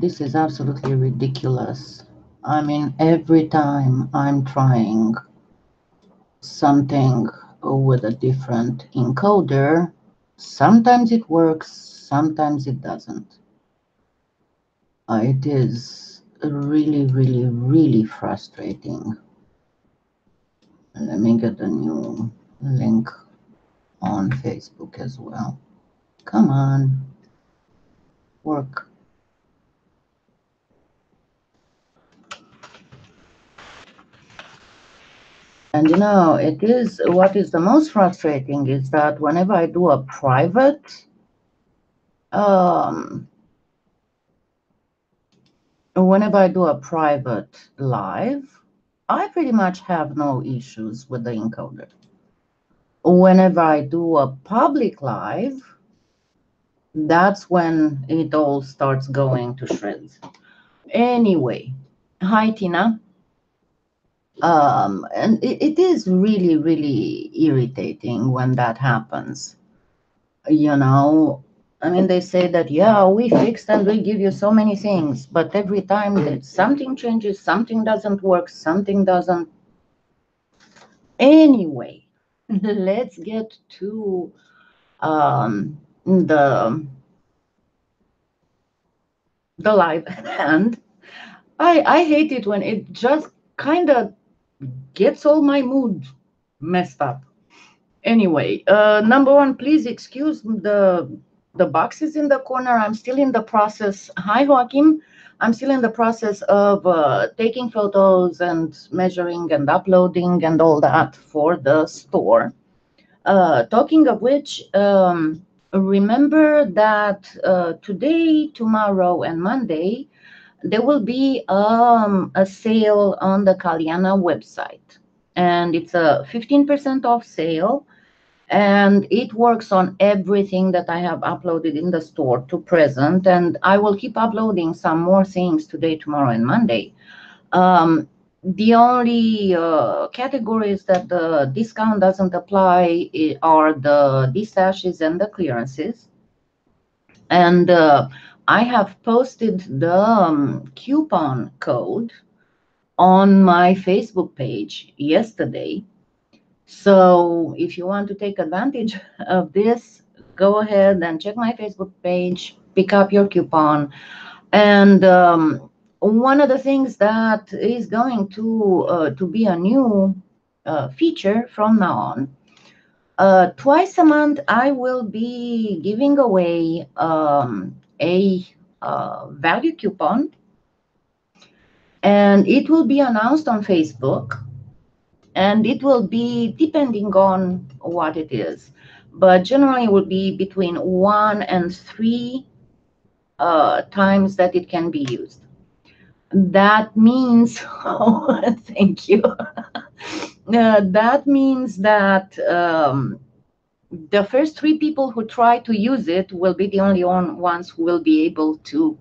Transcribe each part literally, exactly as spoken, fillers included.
This is absolutely ridiculous. I mean, every time I'm trying something with a different encoder, sometimes it works, sometimes it doesn't. Uh, it is really, really, really frustrating. Let me get a new link on Facebook as well. Come on, work. And you know, it is, what is the most frustrating is that whenever I do a private, um, whenever I do a private live, I pretty much have no issues with the encoder. Whenever I do a public live, that's when it all starts going to shreds. Anyway, hi, Tina. Um, and it, it is really, really irritating when that happens. You know, I mean, they say that, yeah, we fixed and we give you so many things, but every time that something changes, something doesn't work, something doesn't. Anyway, let's get to um, the, the live. And I, I hate it when it just kind of gets all my mood messed up. Anyway, uh, number one, please excuse the the boxes in the corner. I'm still in the process. Hi, Joaquin. I'm still in the process of uh, taking photos and measuring and uploading and all that for the store. Uh, talking of which, um, remember that uh, today, tomorrow, and Monday, there will be um, a sale on the Kalyana website, and it's a fifteen percent off sale, and it works on everything that I have uploaded in the store to present, and I will keep uploading some more things today, tomorrow, and Monday. Um, the only uh, categories that the discount doesn't apply are the destashes and the clearances, and uh, I have posted the um, coupon code on my Facebook page yesterday. So if you want to take advantage of this, go ahead and check my Facebook page, pick up your coupon. And um, one of the things that is going to, uh, to be a new uh, feature from now on, uh, twice a month, I will be giving away um, a uh, value coupon, and it will be announced on Facebook, and it will be depending on what it is, but generally it will be between one and three uh, times that it can be used. That means, oh, thank you. uh, that means that um, the first three people who try to use it will be the only ones who will be able to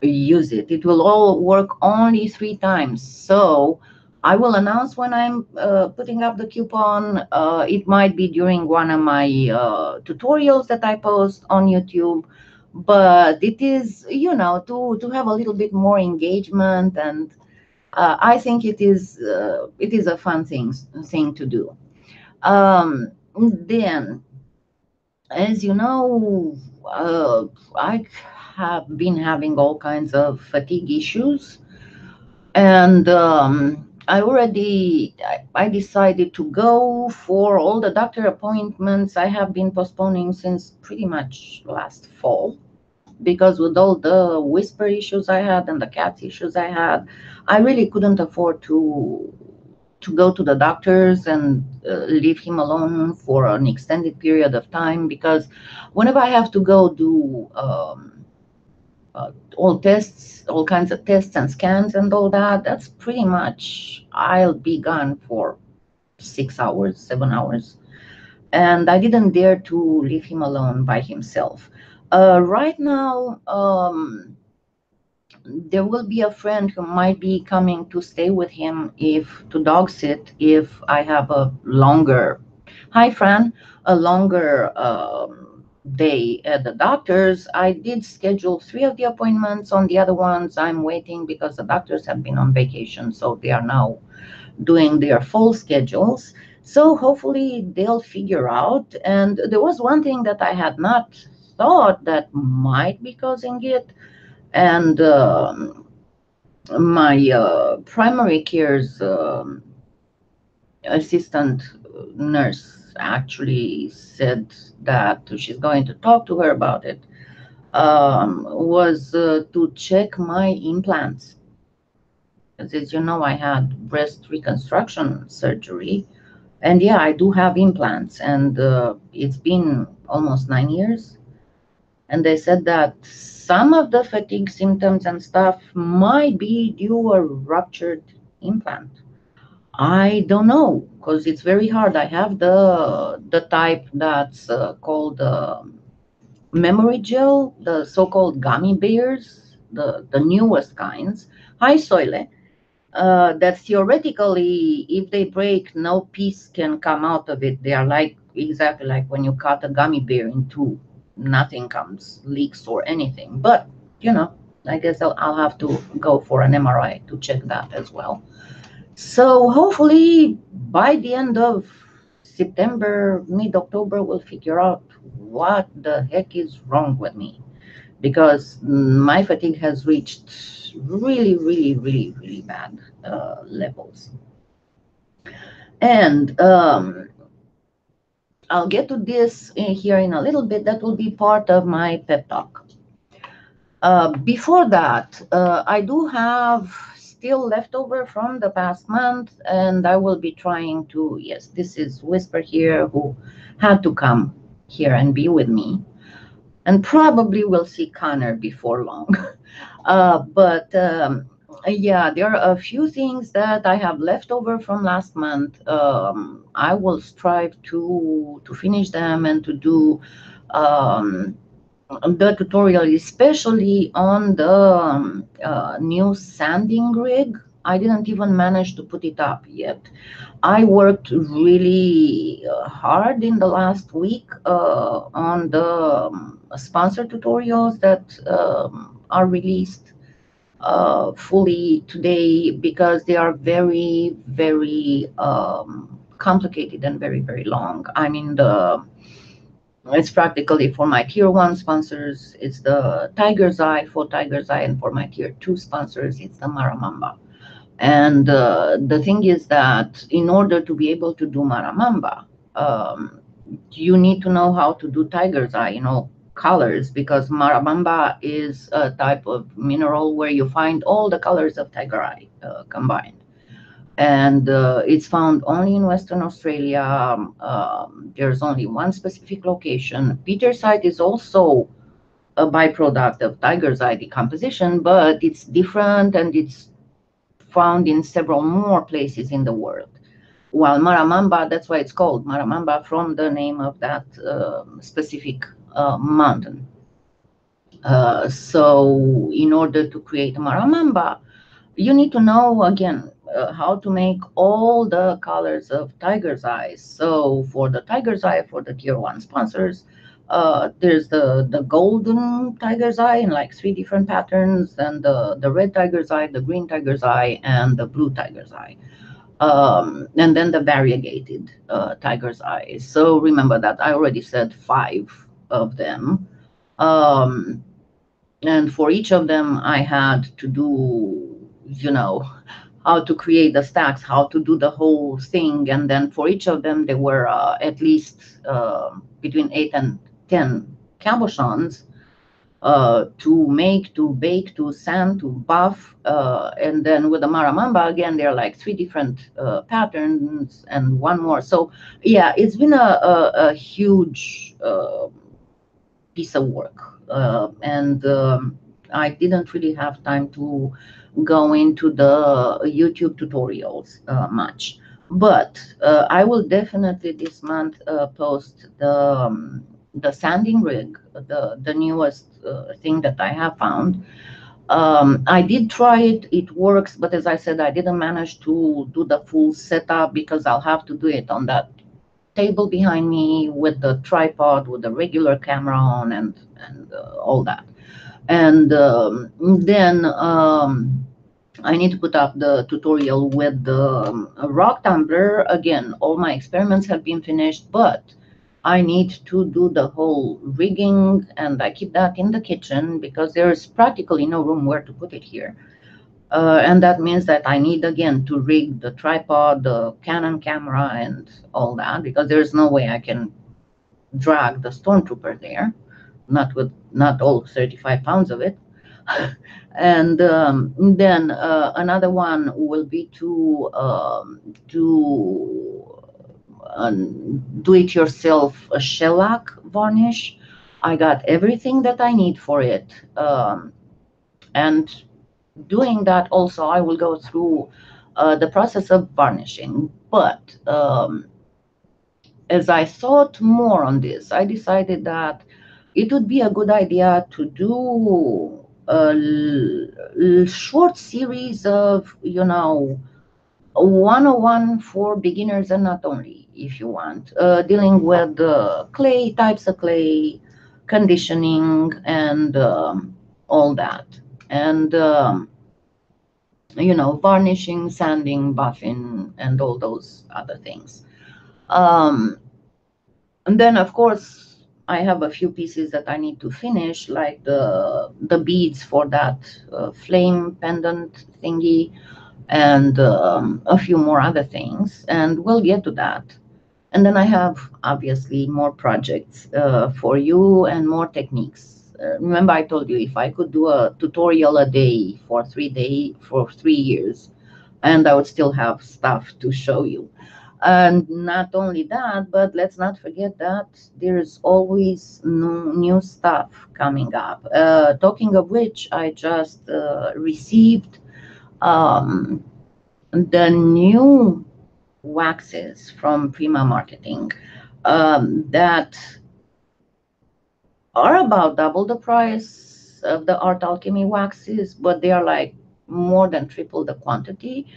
use it. It will all work only three times. So I will announce when I'm uh, putting up the coupon. Uh, it might be during one of my uh, tutorials that I post on YouTube, but it is, you know, to, to have a little bit more engagement. And uh, I think it is, uh, it is a fun thing, thing to do. Um, then, as you know, uh, I have been having all kinds of fatigue issues, and um, I already I, I decided to go for all the doctor appointments I have been postponing since pretty much last fall, because with all the whisper issues I had and the cat issues I had, I really couldn't afford to to go to the doctors and uh, leave him alone for an extended period of time, because whenever I have to go do um, uh, all tests, all kinds of tests and scans and all that, that's pretty much, I'll be gone for six hours, seven hours. And I didn't dare to leave him alone by himself. Uh, right now, um, there will be a friend who might be coming to stay with him, if to dog sit, if I have a longer, hi Fran, a longer um, day at the doctor's. I did schedule three of the appointments. On the other ones, I'm waiting because the doctors have been on vacation, so they are now doing their full schedules. So hopefully they'll figure out. And there was one thing that I had not thought that might be causing it. And um, my uh, primary care's um, assistant nurse actually said that she's going to talk to her about it, um, was uh, to check my implants. As you know, I had breast reconstruction surgery. And yeah, I do have implants. And uh, it's been almost nine years. And they said that some of the fatigue symptoms and stuff might be due to a ruptured implant. I don't know, because it's very hard. I have the the type that's uh, called uh, memory gel, the so-called gummy bears, the, the newest kinds. Hi, Soile. Uh, that theoretically, if they break, no piece can come out of it. They are like exactly like when you cut a gummy bear in two. Nothing comes, leaks or anything. But, you know, I guess I'll, I'll have to go for an M R I to check that as well. So hopefully by the end of September, mid-October, we'll figure out what the heck is wrong with me, because my fatigue has reached really, really, really, really bad uh, levels. And um, I'll get to this in here in a little bit. That will be part of my pep talk. Uh, before that, uh, I do have still left over from the past month, and I will be trying to, yes, this is Whisper here, who had to come here and be with me, and probably will see Connor before long. uh, but um, yeah, there are a few things that I have left over from last month. Um, I will strive to, to finish them and to do um, the tutorial, especially on the um, uh, new sanding rig. I didn't even manage to put it up yet. I worked really hard in the last week uh, on the um, sponsor tutorials that um, are released uh, fully today, because they are very, very um, complicated and very, very long. I mean, the it's practically for my tier one sponsors, it's the Tiger's Eye, for Tiger's Eye, and for my tier two sponsors, it's the Maramamba. And uh, the thing is that in order to be able to do Maramamba, um, you need to know how to do Tiger's Eye, you know, colors, because Maramamba is a type of mineral where you find all the colors of Tiger Eye uh, combined. And uh, it's found only in Western Australia. Um, um, there's only one specific location. Petersite is also a byproduct of Tiger's Eye decomposition, but it's different, and it's found in several more places in the world. While Maramamba, that's why it's called Maramamba, from the name of that uh, specific uh, mountain. Uh, so in order to create Maramamba, you need to know, again, Uh, how to make all the colors of Tiger's Eyes. So for the Tiger's Eye, for the tier one sponsors, uh, there's the, the golden Tiger's Eye in like three different patterns, and the, the red Tiger's Eye, the green Tiger's Eye, and the blue Tiger's Eye. Um, and then the variegated uh, Tiger's Eye. So remember that I already said five of them. Um, and for each of them, I had to do, you know, how to create the stacks, how to do the whole thing. And then for each of them, there were uh, at least uh, between eight and ten cabochons uh, to make, to bake, to sand, to buff. Uh, and then with the Maramamba, again, there are like three different uh, patterns and one more. So yeah, it's been a, a, a huge uh, piece of work. Uh, and um, I didn't really have time to go into the YouTube tutorials uh, much, but uh, I will definitely this month uh, post the um, the sanding rig, the the newest uh, thing that I have found. Um, I did try it; it works, but as I said, I didn't manage to do the full setup because I'll have to do it on that table behind me with the tripod, with the regular camera on, and, and uh, all that. And um, then um, I need to put up the tutorial with the um, rock tumbler. Again, all my experiments have been finished, but I need to do the whole rigging, and I keep that in the kitchen because there is practically no room where to put it here. Uh, and that means that I need, again, to rig the tripod, the Canon camera, and all that, because there's no way I can drag the Stormtrooper there, not with not all thirty-five pounds of it. And um, then uh, another one will be to um, to uh, do-it-yourself a shellac varnish. I got everything that I need for it, um, and doing that also, I will go through uh, the process of varnishing. But um, as I thought more on this, I decided that it would be a good idea to do a short series of, you know, one oh one for beginners and not only, if you want, uh, dealing with uh, clay, types of clay, conditioning, and um, all that. And, um, you know, varnishing, sanding, buffing, and all those other things. Um, and then, of course, I have a few pieces that I need to finish, like the, the beads for that uh, flame pendant thingy, and um, a few more other things. And we'll get to that. And then I have, obviously, more projects uh, for you and more techniques. Remember, I told you if I could do a tutorial a day for three day for three years, and I would still have stuff to show you. And not only that, but let's not forget that there's always new, new stuff coming up. Uh, talking of which, I just uh, received um, the new waxes from Prima Marketing um, that are about double the price of the Art Alchemy waxes, but they are like more than triple the quantity.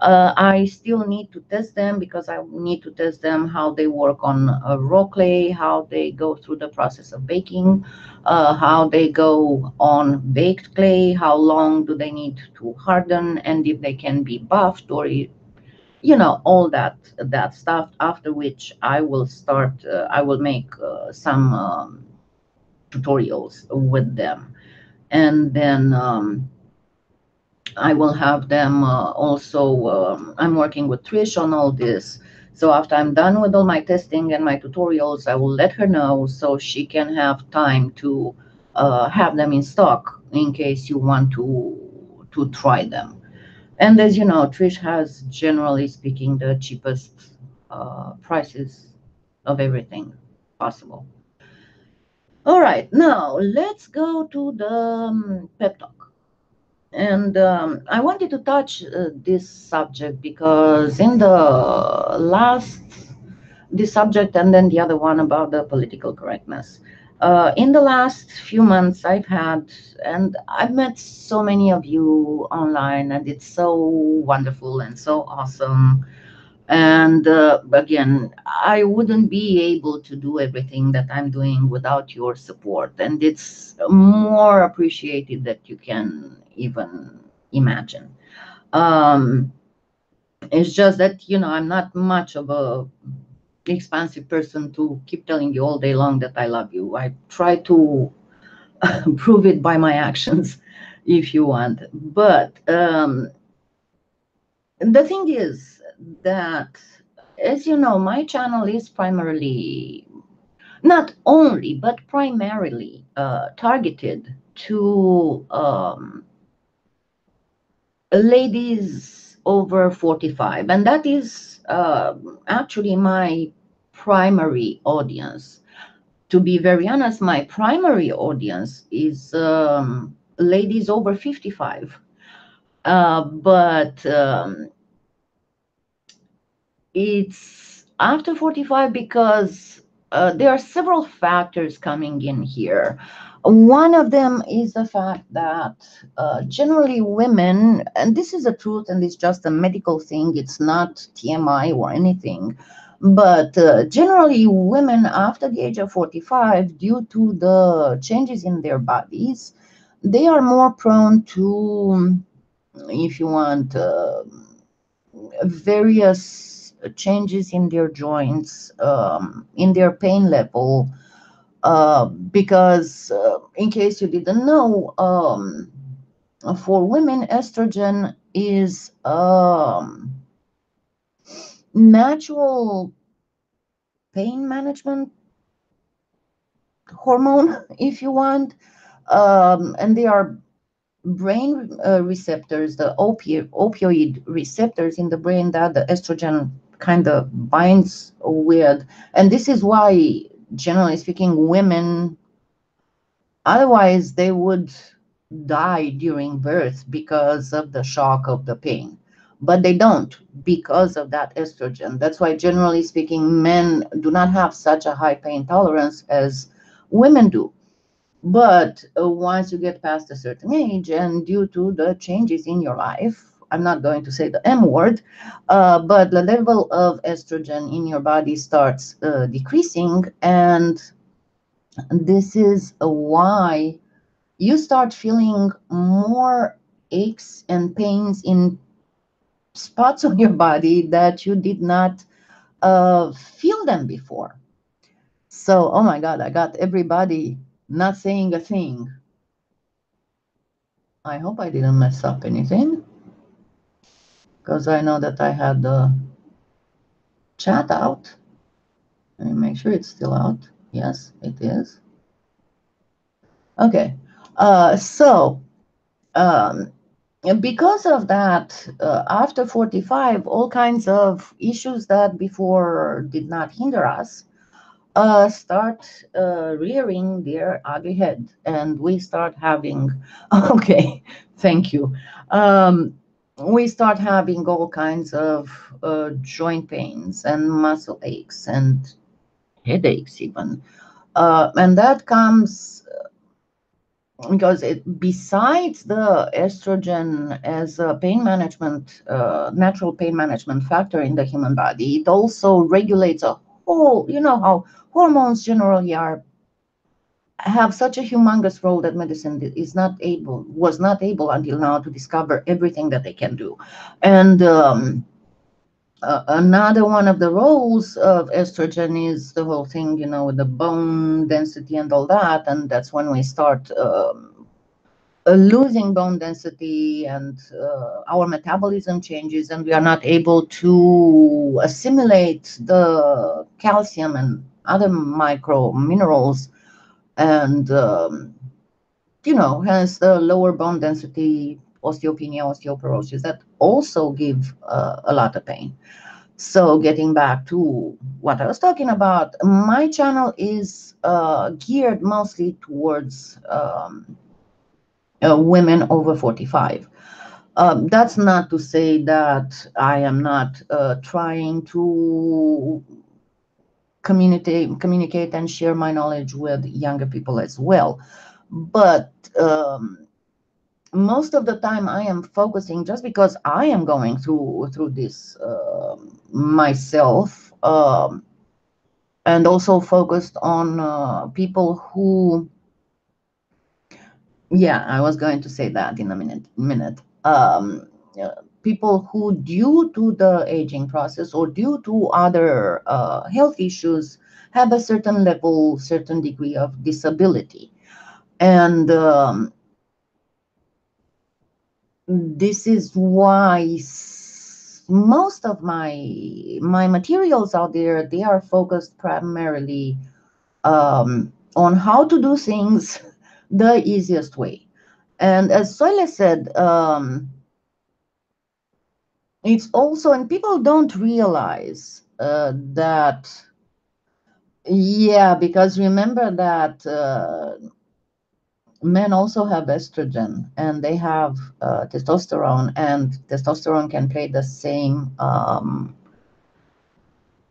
Uh, I still need to test them because I need to test them how they work on uh, raw clay, how they go through the process of baking, uh, how they go on baked clay, how long do they need to harden, and if they can be buffed or, you know, all that that stuff. After which I will start. Uh, I will make uh, some. Um, tutorials with them, and then um, I will have them uh, also um, I'm working with Trish on all this, so after I'm done with all my testing and my tutorials, I will let her know so she can have time to uh, have them in stock in case you want to to try them. And as you know, Trish has, generally speaking, the cheapest uh, prices of everything possible. All right, now let's go to the um, pep talk. And um, I wanted to touch uh, this subject because in the last, this subject and then the other one about the political correctness. Uh, in the last few months I've had, and I've met so many of you online, and it's so wonderful and so awesome. And uh, again, I wouldn't be able to do everything that I'm doing without your support. And it's more appreciated than you can even imagine. Um, it's just that, you know, I'm not much of a expansive person to keep telling you all day long that I love you. I try to prove it by my actions, if you want. But um, the thing is, that, as you know, my channel is primarily, not only, but primarily uh, targeted to um, ladies over forty-five. And that is uh, actually my primary audience. To be very honest, my primary audience is um, ladies over fifty-five. Uh, but... Um, It's after forty-five because uh, there are several factors coming in here. One of them is the fact that uh, generally women, and this is the truth and it's just a medical thing, it's not T M I or anything, But uh, generally, women after the age of forty-five, due to the changes in their bodies, they are more prone to, if you want, uh, various changes in their joints, um, in their pain level, uh, because uh, in case you didn't know, um, for women, estrogen is um, natural pain management hormone, if you want, um, and they are brain uh, receptors, the opi opioid receptors in the brain that the estrogen kind of binds with. And this is why, generally speaking, women, otherwise they would die during birth because of the shock of the pain. But they don't because of that estrogen. That's why, generally speaking, men do not have such a high pain tolerance as women do. But uh, once you get past a certain age and due to the changes in your life, I'm not going to say the M word, uh, but the level of estrogen in your body starts uh, decreasing. And this is why you start feeling more aches and pains in spots on your body that you did not uh, feel them before. So, oh my God, I got everybody not saying a thing. I hope I didn't mess up anything, because I know that I had the chat out. Let me make sure it's still out. Yes, it is. Okay. Uh, so, um, and because of that, uh, after forty-five, all kinds of issues that before did not hinder us uh, start uh, rearing their ugly head. And we start having, okay, thank you. Um, we start having all kinds of uh, joint pains and muscle aches and headaches even. Uh, and that comes because it, besides the estrogen as a pain management, uh, natural pain management factor in the human body, it also regulates a whole, you know how hormones generally are, have such a humongous role that medicine is not able, was not able until now to discover everything that they can do. And um, uh, another one of the roles of estrogen is the whole thing, you know, with the bone density and all that. And that's when we start um, uh, losing bone density and uh, our metabolism changes and we are not able to assimilate the calcium and other micro minerals. And, um, you know, hence the lower bone density, osteopenia, osteoporosis, that also give uh, a lot of pain. So getting back to what I was talking about, my channel is uh, geared mostly towards um, uh, women over forty-five. Um, that's not to say that I am not uh, trying to communicate, communicate and share my knowledge with younger people as well. But um, most of the time I am focusing, just because I am going through through this uh, myself, um, and also focused on uh, people who, yeah, I was going to say that in a minute, minute. Um, uh, people who, due to the aging process or due to other uh, health issues, have a certain level, certain degree of disability. And um, this is why most of my my materials out there, they are focused primarily um, on how to do things the easiest way. And as Soile said, um, it's also, and people don't realize uh, that, yeah, because remember that uh, men also have estrogen and they have uh, testosterone, and testosterone can play the same um,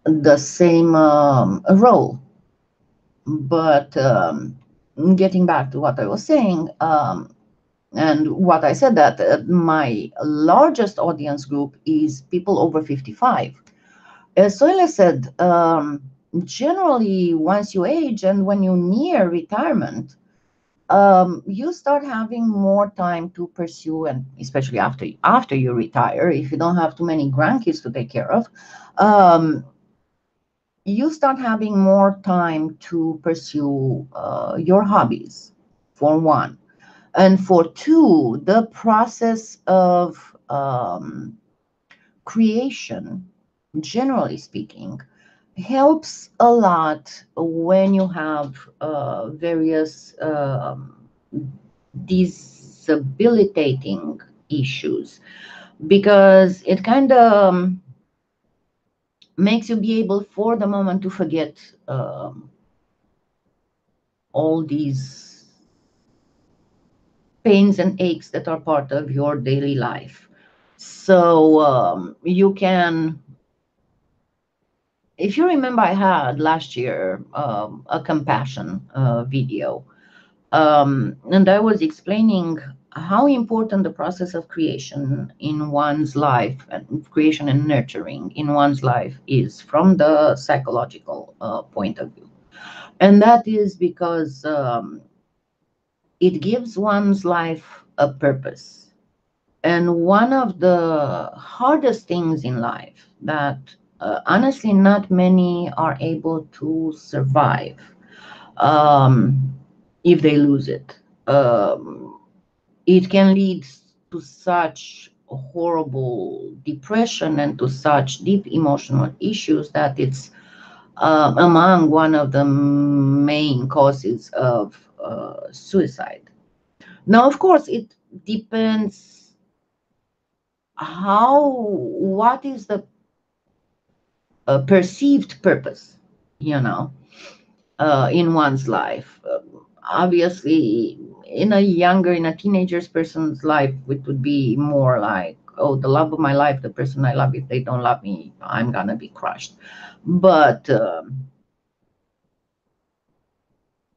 the same um, role. But um, getting back to what I was saying, um, and what I said, that uh, my largest audience group is people over fifty-five. as Soile said, um, generally once you age and when you near retirement, um, you start having more time to pursue, and especially after after you retire, if you don't have too many grandkids to take care of, um, you start having more time to pursue uh, your hobbies, for one. And for two, the process of um, creation, generally speaking, helps a lot when you have uh, various uh, disabilitating issues, because it kind of um, makes you be able for the moment to forget um, all these pains and aches that are part of your daily life. So um, you can, if you remember, I had last year um, a compassion uh, video, um, and I was explaining how important the process of creation in one's life, and creation and nurturing in one's life, is from the psychological uh, point of view. And that is because um, it gives one's life a purpose. And one of the hardest things in life that uh, honestly not many are able to survive um, if they lose it. Um, It can lead to such horrible depression and to such deep emotional issues that it's uh, among one of the main causes of uh, suicide. Now, of course, it depends how, what is the uh, perceived purpose, you know, uh, in one's life. Um, obviously, in a younger, in a teenager's person's life, it would be more like, oh, the love of my life, the person I love, if they don't love me, I'm gonna be crushed. But um,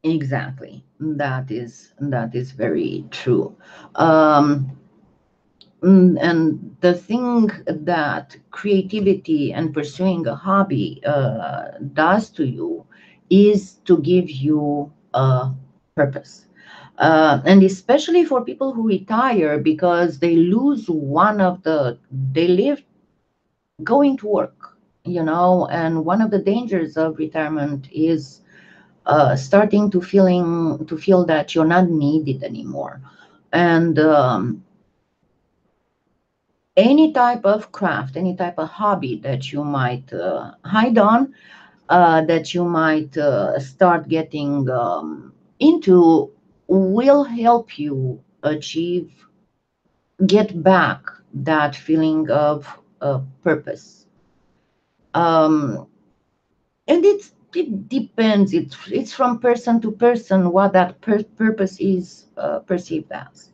exactly, that is that is very true. Um, and the thing that creativity and pursuing a hobby uh, does to you is to give you a purpose. Uh, and especially for people who retire, because they lose one of the, they live going to work, you know, and one of the dangers of retirement is uh, starting to feeling, to feel that you're not needed anymore. And um, any type of craft, any type of hobby that you might uh, hide on, uh, that you might uh, start getting um, into, will help you achieve, get back that feeling of uh, purpose. Um, and it's, it depends, it's, it's from person to person what that per purpose is uh, perceived as.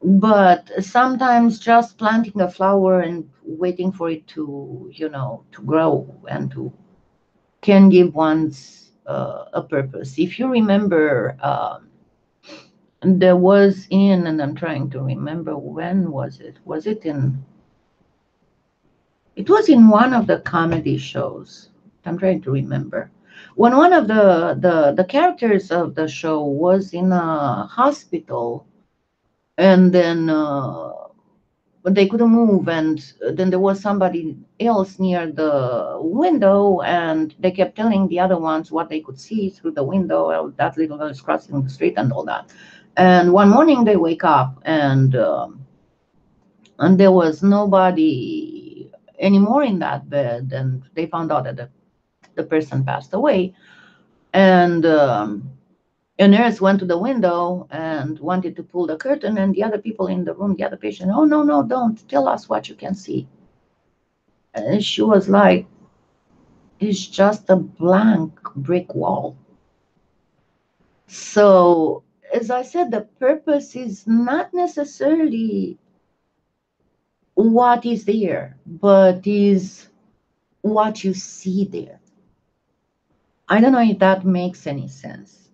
But sometimes just planting a flower and waiting for it to, you know, to grow and to, can give one's uh, a purpose. If you remember, um, and there was in, and I'm trying to remember, when was it? Was it in, it was in one of the comedy shows. I'm trying to remember. When one of the, the, the characters of the show was in a hospital, and then uh, they couldn't move, and then there was somebody else near the window, and they kept telling the other ones what they could see through the window, oh, that little girl is crossing the street and all that. And one morning they wake up, and um, and there was nobody anymore in that bed, and they found out that the, the person passed away. And um, a nurse went to the window and wanted to pull the curtain, and the other people in the room, the other patient, oh, no, no, don't, tell us what you can see. And she was like, it's just a blank brick wall. So, as I said, the purpose is not necessarily what is there, but is what you see there. I don't know if that makes any sense.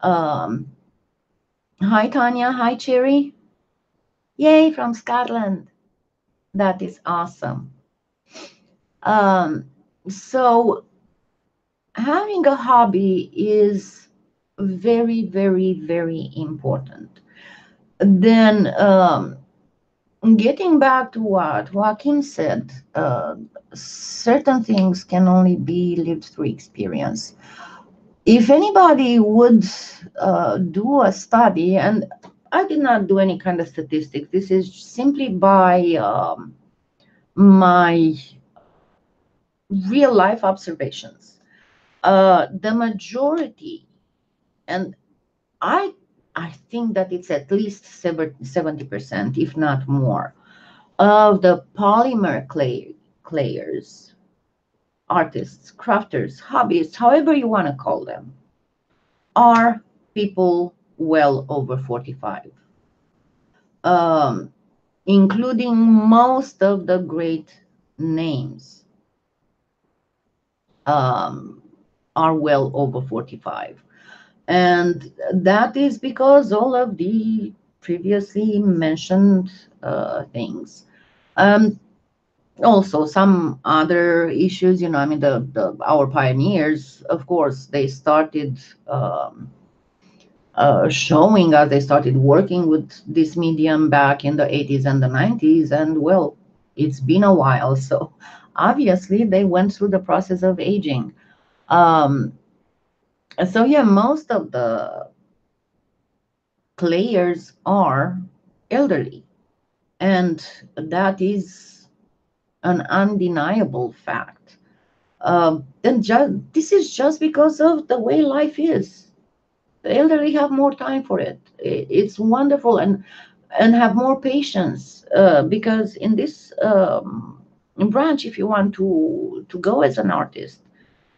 Um, hi, Tanya. Hi, Cherry. Yay, from Scotland. That is awesome. Um, So having a hobby is very, very, very important. Then um, getting back to what Joachim said, uh, certain things can only be lived through experience. If anybody would uh, do a study, and I did not do any kind of statistics, this is simply by um, my real life observations. Uh, the majority, and I I think that it's at least seventy percent, if not more, of the polymer clay players, artists, crafters, hobbyists, however you want to call them, are people well over forty-five, um, including most of the great names um, are well over forty-five. And that is because all of the previously mentioned uh, things. Um, also, some other issues, you know, I mean, the, the our pioneers, of course, they started um, uh, showing us, they started working with this medium back in the eighties and the nineties, and well, it's been a while. So obviously, they went through the process of aging. Um, So, yeah, most of the players are elderly, and that is an undeniable fact. Um, and just, this is just because of the way life is. The elderly have more time for it. It's wonderful, and and have more patience, uh, because in this um, branch, if you want to, to go as an artist,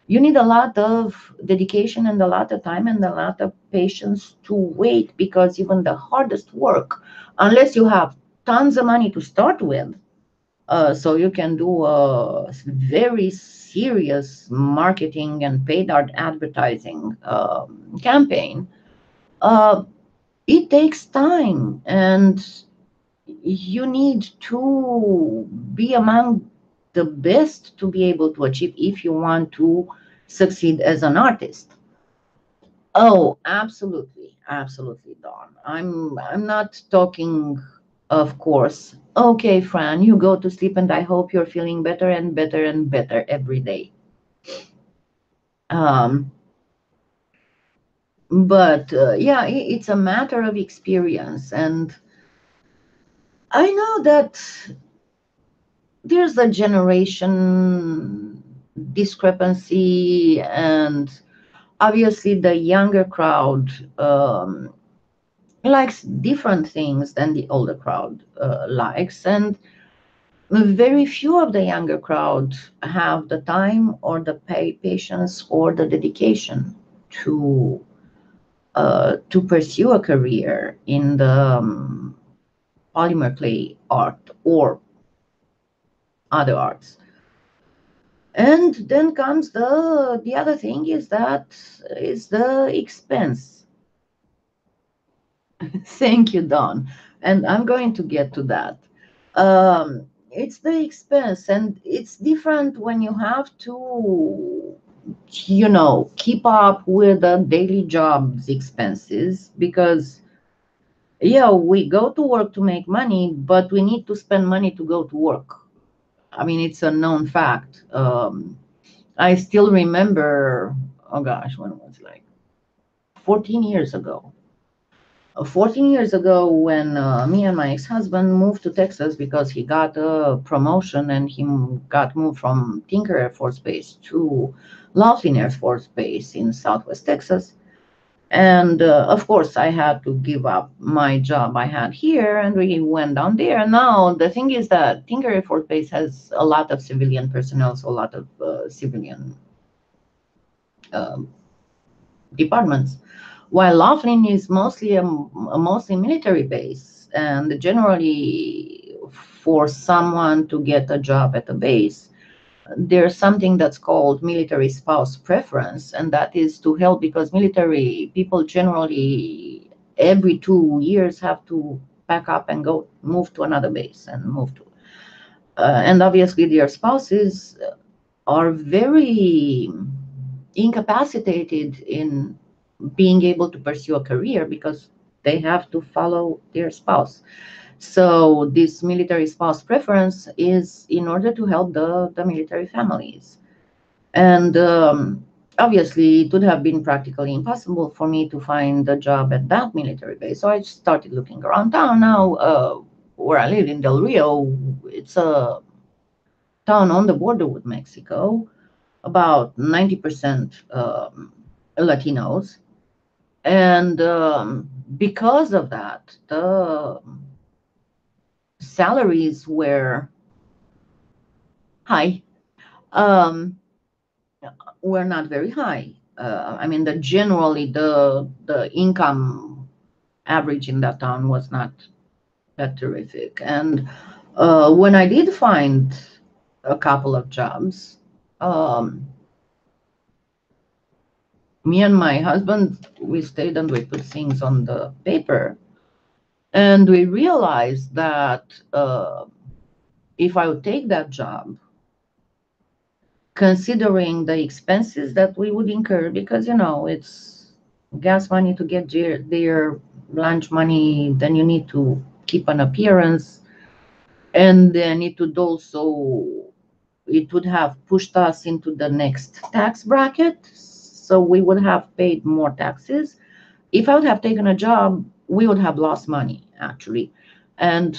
you need a lot of dedication and a lot of time and a lot of patience to wait, because even the hardest work, unless you have tons of money to start with, uh, so you can do a very serious marketing and paid art advertising um, campaign, uh, it takes time, and you need to be among the best to be able to achieve if you want to succeed as an artist. Oh, absolutely, absolutely, Dawn. I'm I'm not talking, of course. Okay, Fran, you go to sleep, and I hope you're feeling better and better and better every day. Um, but uh, yeah, it, it's a matter of experience, and I know that there's a generation discrepancy, and obviously the younger crowd um, likes different things than the older crowd uh, likes, and very few of the younger crowd have the time or the patience or the dedication to uh, to pursue a career in the um, polymer clay art or other arts. And then comes the the other thing is that is the expense. Thank you, Don, and I'm going to get to that. Um, it's the expense, and it's different when you have to, you know, keep up with the daily job's expenses, because yeah, we go to work to make money, but we need to spend money to go to work. I mean, it's a known fact. Um, I still remember, oh gosh, when was it, like fourteen years ago? fourteen years ago when uh, me and my ex-husband moved to Texas because he got a promotion and he got moved from Tinker Air Force Base to Laughlin Air Force Base in Southwest Texas. And uh, of course, I had to give up my job I had here, and we went down there. Now, the thing is that Tinker Air Force Base has a lot of civilian personnel, so a lot of uh, civilian um, departments, while Laughlin is mostly a, a mostly military base. And generally, for someone to get a job at the base, there's something that's called military spouse preference, and that is to help, because military people generally every two years have to pack up and go move to another base and move to. Uh, and obviously their spouses are very incapacitated in being able to pursue a career because they have to follow their spouse. So this military spouse preference is in order to help the, the military families. And um, obviously, it would have been practically impossible for me to find a job at that military base. So I just started looking around town. Now, uh, where I live in Del Rio, it's a town on the border with Mexico, about ninety percent um, Latinos. And um, because of that, the salaries were high, um, were not very high. Uh, I mean, the generally the the income average in that town was not that terrific. And uh, when I did find a couple of jobs, um, me and my husband, we stayed and we put things on the paper. And we realized that uh, if I would take that job, considering the expenses that we would incur, because, you know, it's gas money to get there, lunch money, then you need to keep an appearance. And then it would also, it would have pushed us into the next tax bracket. So we would have paid more taxes. If I would have taken a job, we would have lost money, actually. And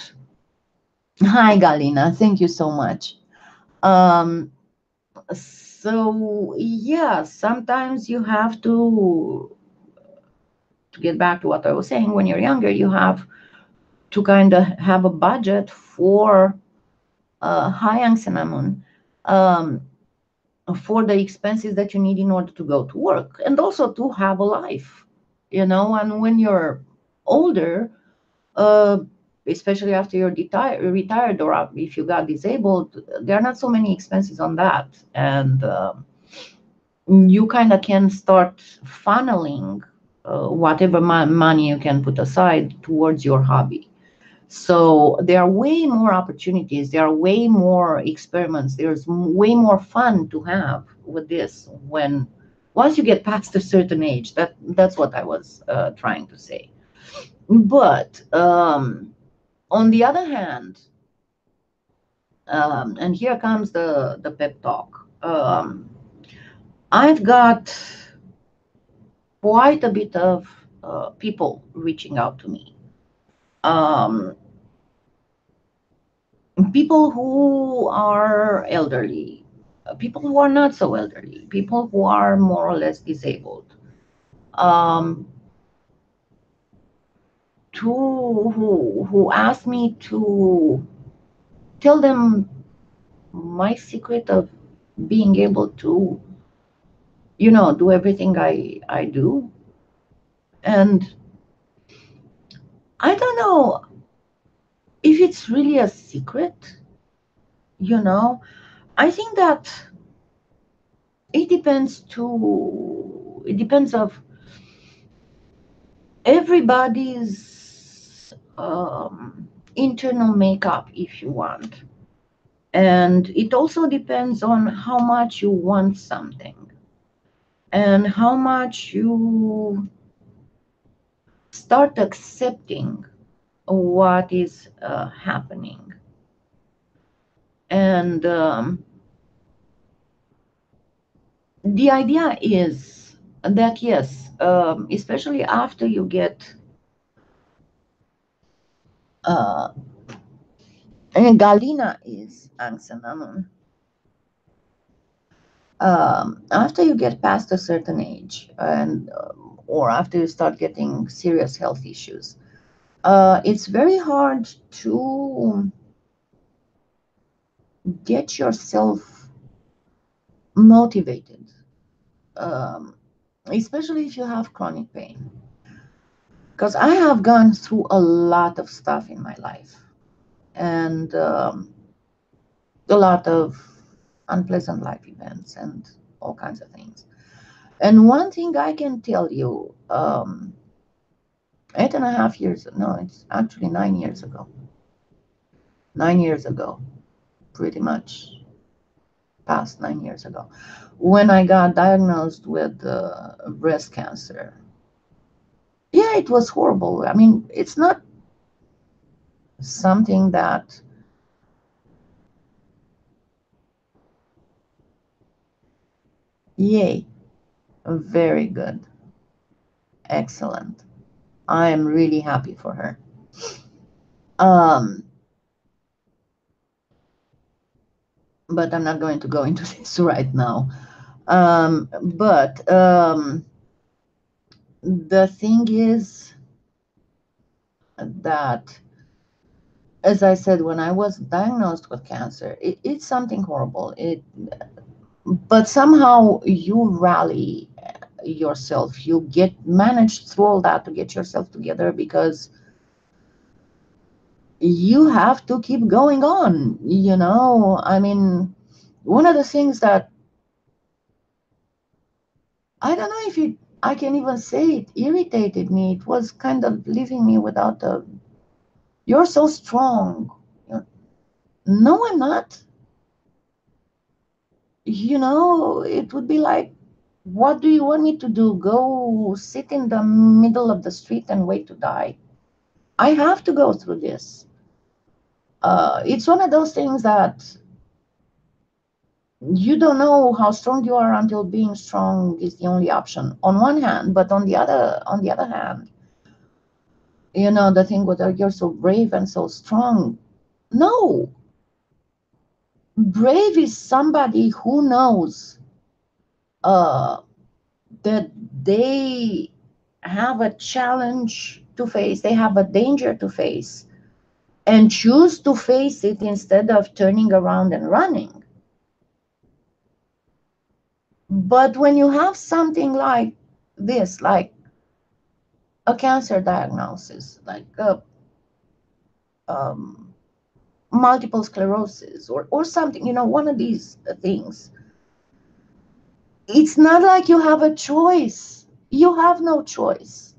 hi, Galina, thank you so much. Um, so, yeah, sometimes you have to, to get back to what I was saying, when you're younger, you have to kind of have a budget for, uh, hi, Anxenamon, um, for the expenses that you need in order to go to work and also to have a life, you know, and when you're older, uh, especially after you're retired or if you got disabled, there are not so many expenses on that. And uh, you kind of can start funneling uh, whatever mo money you can put aside towards your hobby. So there are way more opportunities. There are way more experiments. There's way more fun to have with this when once you get past a certain age. That, that's what I was uh, trying to say. But um, on the other hand, um, and here comes the, the pep talk, um, I've got quite a bit of uh, people reaching out to me. Um, people who are elderly, people who are not so elderly, people who are more or less disabled. Um, To, who, who asked me to tell them my secret of being able to, you know, do everything I, I do. And I don't know if it's really a secret, you know. I think that it depends to, it depends of everybody's Um, internal makeup, if you want. And it also depends on how much you want something and how much you start accepting what is uh, happening. And um, the idea is that, yes, um, especially after you get Uh, and Galina is Anxenamon. Um, after you get past a certain age, and um, or after you start getting serious health issues, uh, it's very hard to get yourself motivated, um, especially if you have chronic pain. Because I have gone through a lot of stuff in my life and um, a lot of unpleasant life events and all kinds of things. And one thing I can tell you, um, eight and a half years, no, it's actually nine years ago. Nine years ago, pretty much. passed nine years ago, when I got diagnosed with uh, breast cancer. Yeah, it was horrible. I mean, it's not something that yay, very good, excellent. I am really happy for her. Um, but I'm not going to go into this right now. Um, but um, the thing is that, as I said, when I was diagnosed with cancer, it, it's something horrible. It, but somehow you rally yourself. You get managed through all that to get yourself together, because you have to keep going on, you know. I mean, one of the things that I don't know if it, I can even say it irritated me. It was kind of leaving me without a, you're so strong. You're, no, I'm not. You know, it would be like, what do you want me to do? Go sit in the middle of the street and wait to die? I have to go through this. Uh, it's one of those things that you don't know how strong you are until being strong is the only option, on one hand. But on the other, on the other hand, you know, the thing with, you're so brave and so strong. No. Brave is somebody who knows Uh, that they have a challenge to face, they have a danger to face, and choose to face it instead of turning around and running. But when you have something like this, like a cancer diagnosis, like a, um, multiple sclerosis or, or something, you know, one of these things, it's not like you have a choice. You have no choice.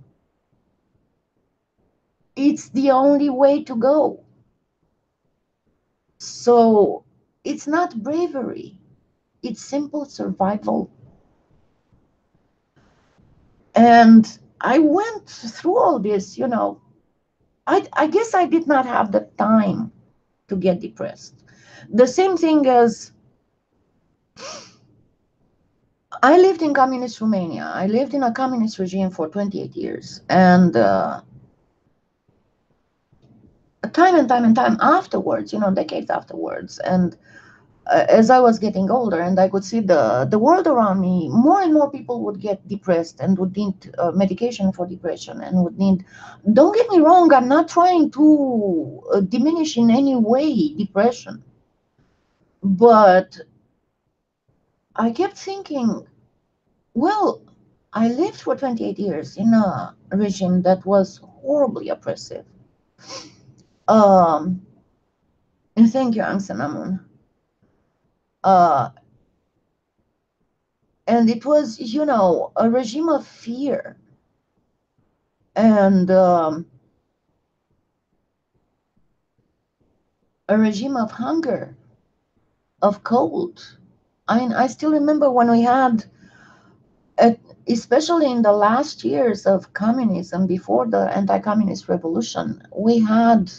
It's the only way to go. So it's not bravery. It's simple survival. And I went through all this, you know. I, I guess I did not have the time to get depressed. The same thing as... I lived in communist Romania. I lived in a communist regime for twenty-eight years. And uh, time and time and time afterwards, you know, decades afterwards, and uh, as I was getting older and I could see the, the world around me, more and more people would get depressed and would need uh, medication for depression and would need, don't get me wrong, I'm not trying to uh, diminish in any way depression, but I kept thinking, well, I lived for twenty-eight years in a regime that was horribly oppressive. Um, and thank you, Angsanamun. Uh, and it was, you know, a regime of fear. And um, a regime of hunger, of cold. I, I still remember when we had, at, especially in the last years of communism, before the anti-communist revolution, we had,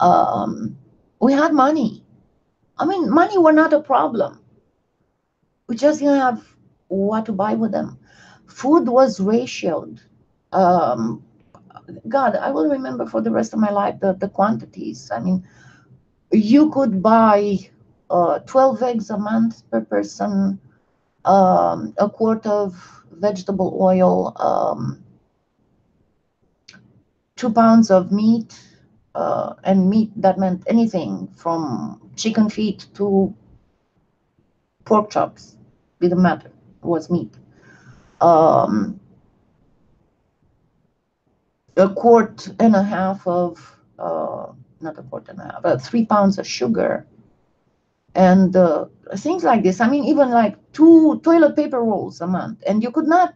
um, we had money. I mean, money were not a problem. We just didn't have what to buy with them. Food was ratioed. Um, God, I will remember for the rest of my life the, the quantities. I mean, you could buy Uh, twelve eggs a month per person, um, a quart of vegetable oil, um, two pounds of meat, uh, and meat that meant anything from chicken feet to pork chops, didn't matter, it was meat. Um, a quart and a half of, uh, not a quart and a half, but three pounds of sugar, and uh, things like this. I mean, even like two toilet paper rolls a month, and you could not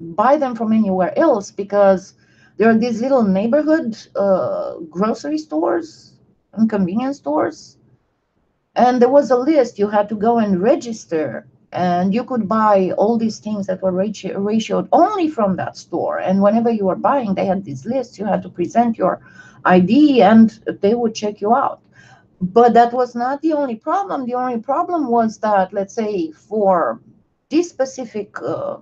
buy them from anywhere else because there are these little neighborhood uh, grocery stores and convenience stores, And there was a list. You had to go and register, and you could buy all these things that were ratio ratioed only from that store. And whenever you were buying, they had these lists. You had to present your I D, and they would check you out. But that was not the only problem. The only problem was that, let's say, for this specific uh,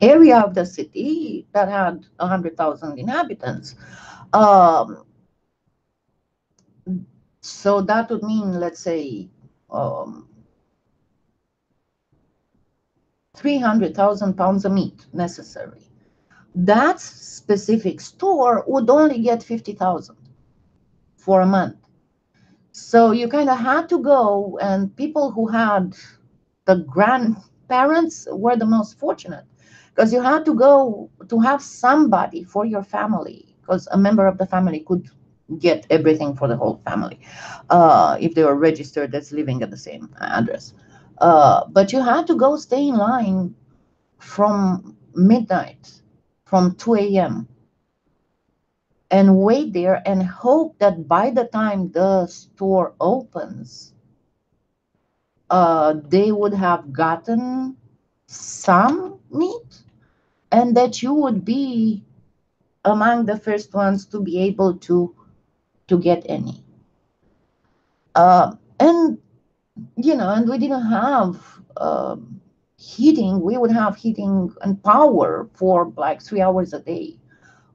area of the city that had one hundred thousand inhabitants, um, so that would mean, let's say, um, three hundred thousand pounds of meat necessary. That specific store would only get fifty thousand for a month. So you kind of had to go, and people who had the grandparents were the most fortunate, because you had to go to have somebody for your family, because a member of the family could get everything for the whole family uh, if they were registered as living at the same address. Uh, but you had to go stay in line from midnight, from two A M and wait there and hope that by the time the store opens, uh, they would have gotten some meat and that you would be among the first ones to be able to to get any. Uh, and, you know, and we didn't have uh, heating. We would have heating and power for like three hours a day,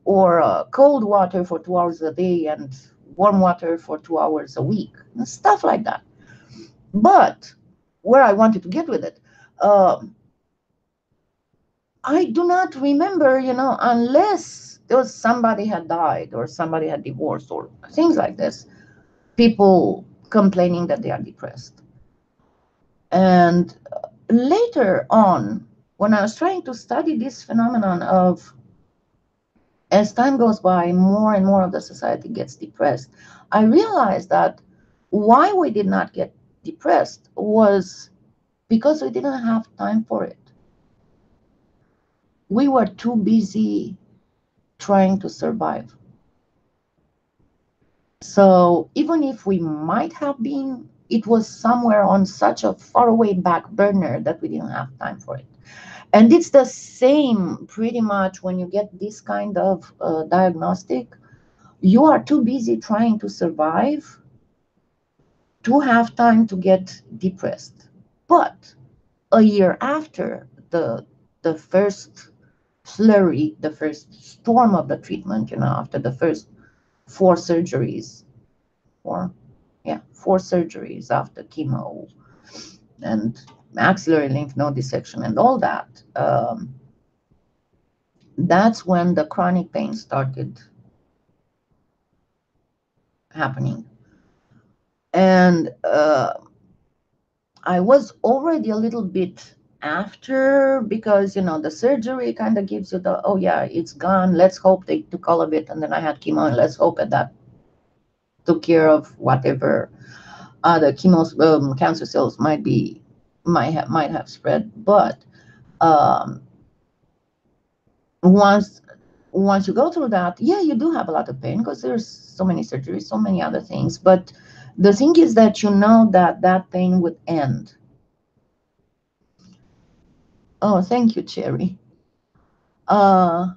or uh, cold water for two hours a day and warm water for two hours a week, and stuff like that. But where I wanted to get with it, uh, I do not remember, you know, unless there was somebody had died or somebody had divorced or things like this, people complaining that they are depressed. And later on, when I was trying to study this phenomenon of, as time goes by, more and more of the society gets depressed, I realized that why we did not get depressed was because we didn't have time for it. We were too busy trying to survive. So even if we might have been, it was somewhere on such a faraway back burner that we didn't have time for it. And it's the same pretty much when you get this kind of uh, diagnostic. You are too busy trying to survive to have time to get depressed. But a year after the, the first flurry, the first storm of the treatment, you know, after the first four surgeries, or, yeah, four surgeries after chemo and maxillary lymph node dissection and all that, um, that's when the chronic pain started happening. And uh, I was already a little bit after, because, you know, the surgery kind of gives you the, oh yeah, it's gone, let's hope they took all of it, and then I had chemo, and let's hope that took care of whatever other chemo um, cancer cells might be might have might have spread. But um, once once you go through that, yeah, you do have a lot of pain because there's so many surgeries, so many other things. But the thing is that you know that that pain would end. Oh, thank you, Cherry. Uh,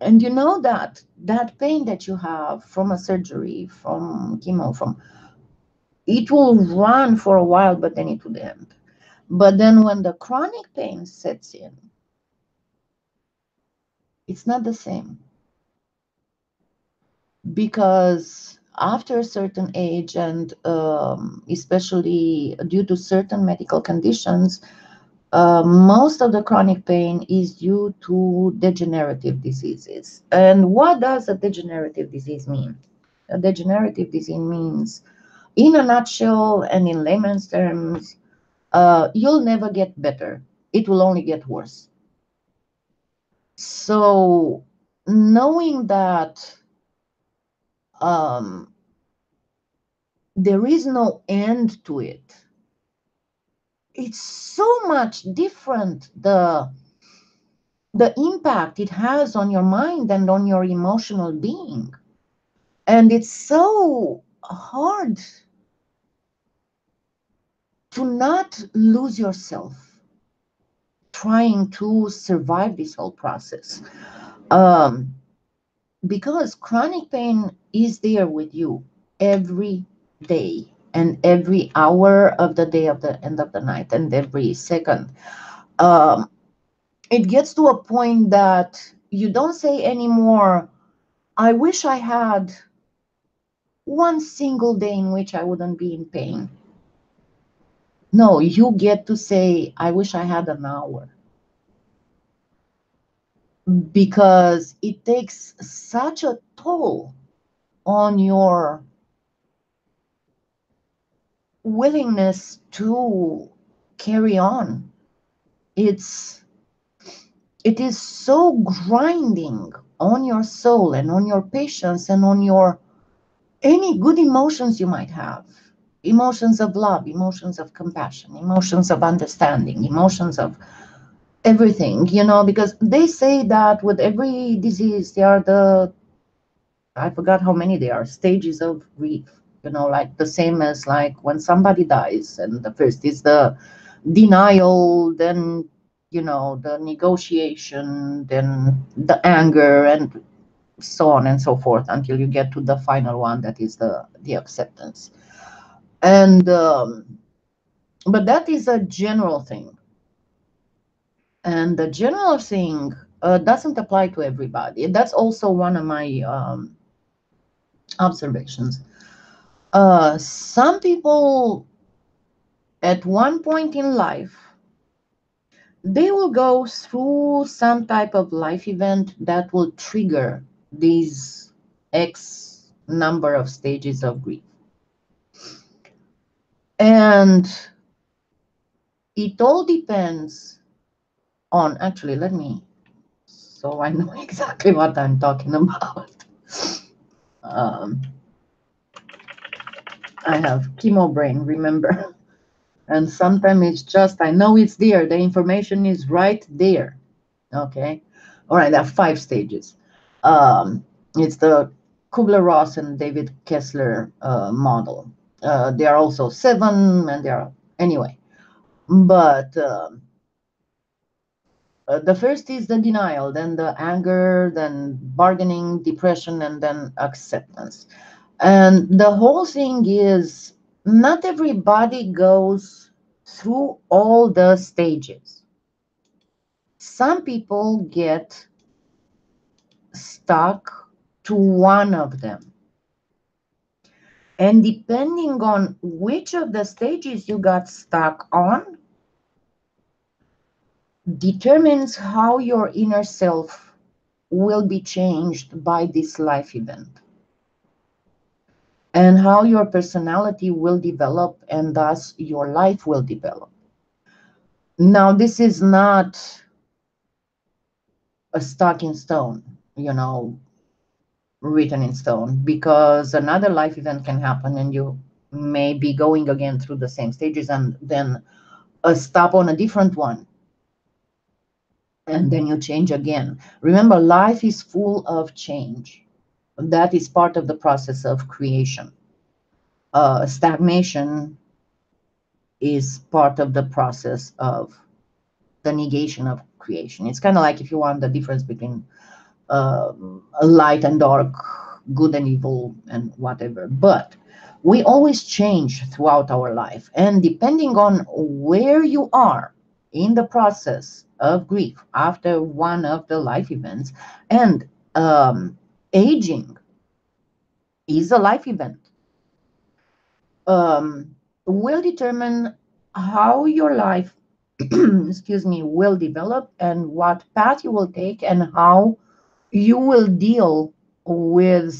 and you know that that pain that you have from a surgery, from chemo, from it will run for a while, but then it would end. But then when the chronic pain sets in, it's not the same. Because after a certain age, and um, especially due to certain medical conditions, uh, most of the chronic pain is due to degenerative diseases. And what does a degenerative disease mean? A degenerative disease means, in a nutshell and in layman's terms, uh, you'll never get better. It will only get worse. So knowing that um, there is no end to it, it's so much different, the, the impact it has on your mind and on your emotional being. And it's so hard to not lose yourself trying to survive this whole process. Um, because chronic pain is there with you every day and every hour of the day, of the end of the night, and every second. Um, it gets to a point that you don't say anymore, I wish I had one single day in which I wouldn't be in pain. No, you get to say, I wish I had an hour. Because it takes such a toll on your willingness to carry on. It's, it is so grinding on your soul and on your patience and on your any good emotions you might have. Emotions of love, emotions of compassion, emotions of understanding, emotions of everything, you know, because they say that with every disease, there are the, I forgot how many there are, stages of grief, you know, like the same as like when somebody dies, and the first is the denial, then, you know, the negotiation, then the anger, and so on and so forth, until you get to the final one, that is the, the acceptance. And, um, but that is a general thing. And the general thing uh, doesn't apply to everybody. That's also one of my um, observations. Uh, some people at one point in life, they will go through some type of life event that will trigger these X number of stages of grief. And it all depends on, actually, let me, so I know exactly what I'm talking about. Um, I have chemo brain, remember? And sometimes it's just, I know it's there. The information is right there. Okay. All right, there are five stages. Um, it's the Kubler-Ross and David Kessler uh, model. Uh, there are also seven, and there are, anyway, but um, uh, the first is the denial, then the anger, then bargaining, depression, and then acceptance. And the whole thing is, not everybody goes through all the stages. Some people get stuck to one of them. And depending on which of the stages you got stuck on, determines how your inner self will be changed by this life event. And how your personality will develop, and thus your life will develop. Now, this is not a stuck in stone, you know, written in stone, because another life event can happen and you may be going again through the same stages, and then a stop on a different one, and then you change again. Remember, life is full of change. That is part of the process of creation. Uh, stagnation is part of the process of the negation of creation. It's kind of like, if you want the difference between Um, light and dark, good and evil, and whatever. But we always change throughout our life. And depending on where you are in the process of grief after one of the life events, and um, aging is a life event, um, will determine how your life, excuse me, will develop, and what path you will take, and how you will deal with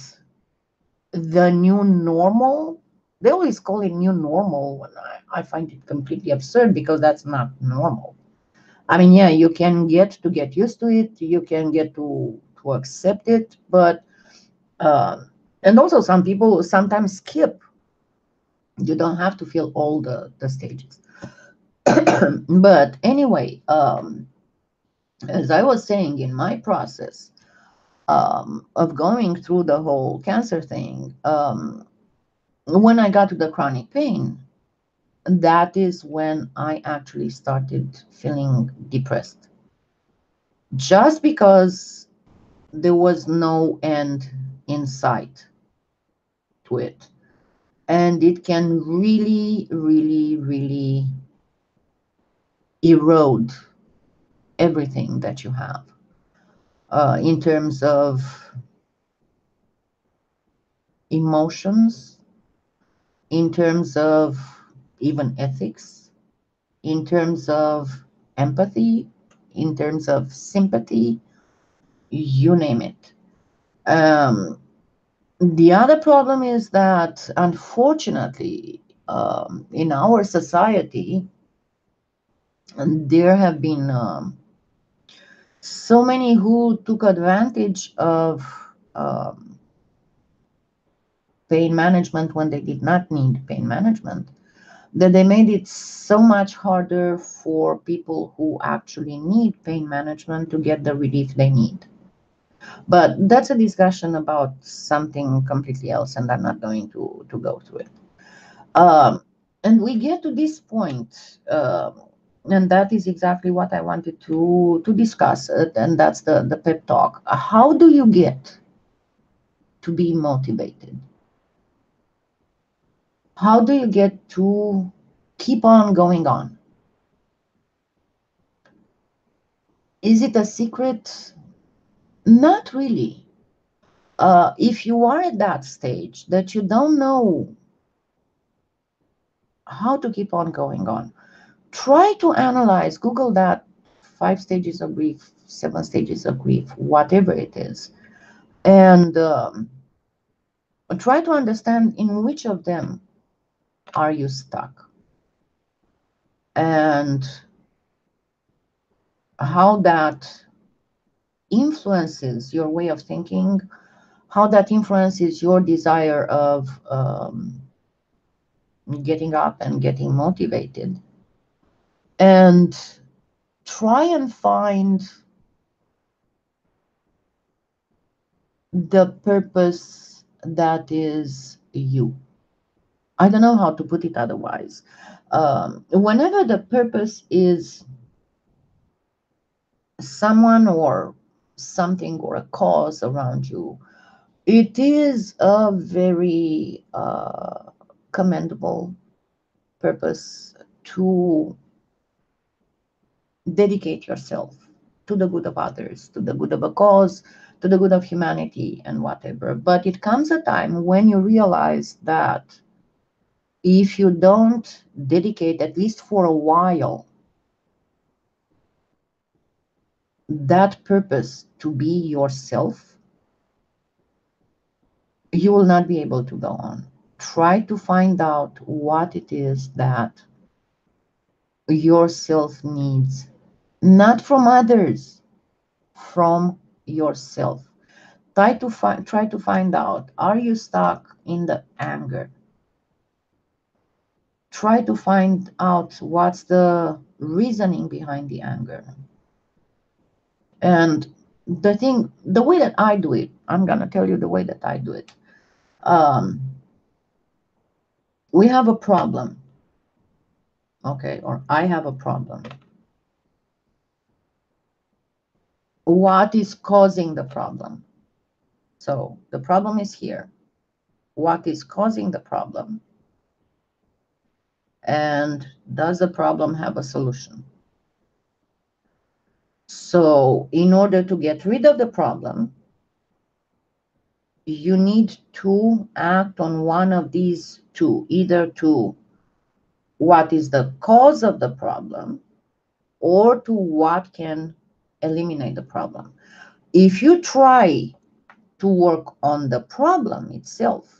the new normal. They always call it new normal, and I, I find it completely absurd, because that's not normal. I mean, yeah, you can get to get used to it, you can get to, to accept it, but, uh, and also some people sometimes skip. You don't have to feel all the, the stages. But anyway, um, as I was saying, in my process, Um, of going through the whole cancer thing, um, when I got to the chronic pain, And that is when I actually started feeling depressed. Just because there was no end in sight to it. And it can really, really, really erode everything that you have uh, in terms of emotions, in terms of even ethics, in terms of empathy, in terms of sympathy, you name it. Um, the other problem is that, unfortunately, um, in our society, there have been um, so many who took advantage of um, pain management when they did not need pain management, that they made it so much harder for people who actually need pain management to get the relief they need. But that's a discussion about something completely else, and I'm not going to, to go through it. Um, and we get to this point, uh, and that is exactly what I wanted to, to discuss, it, and that's the, the pep talk. How do you get to be motivated? How do you get to keep on going on? Is it a secret? Not really. Uh, if you are at that stage that you don't know how to keep on going on, try to analyze, Google that, five stages of grief, seven stages of grief, whatever it is, and um, try to understand in which of them are you stuck and how that influences your way of thinking, how that influences your desire of um, getting up and getting motivated, and try and find the purpose that is you. I don't know how to put it otherwise. Um, whenever the purpose is someone or something or a cause around you, it is a very uh, commendable purpose to dedicate yourself to the good of others, to the good of a cause, to the good of humanity, and whatever. But it comes a time when you realize that if you don't dedicate, at least for a while, that purpose to be yourself, you will not be able to go on. Try to find out what it is that yourself needs, not from others, from yourself. Try to find, try to find out, are you stuck in the anger? Try to find out what's the reasoning behind the anger. And the thing, the way that I do it, I'm going to tell you the way that I do it. Um, we have a problem. Okay, or I have a problem. What is causing the problem? So the problem is here. What is causing the problem? And does the problem have a solution? So in order to get rid of the problem, you need to act on one of these two, either to what is the cause of the problem or to what can eliminate the problem. If you try to work on the problem itself,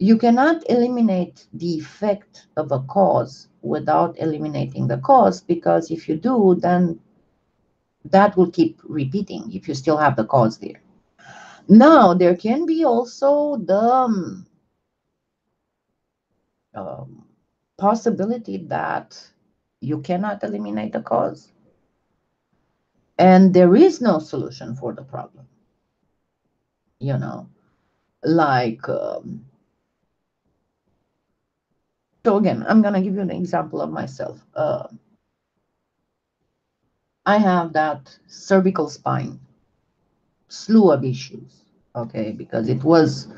you cannot eliminate the effect of a cause without eliminating the cause, because if you do, then that will keep repeating if you still have the cause there. Now, there can be also the um, possibility that you cannot eliminate the cause and there is no solution for the problem. You know, like... Um, So again, I'm going to give you an example of myself. Uh, I have that cervical spine, slew of issues, okay, because it was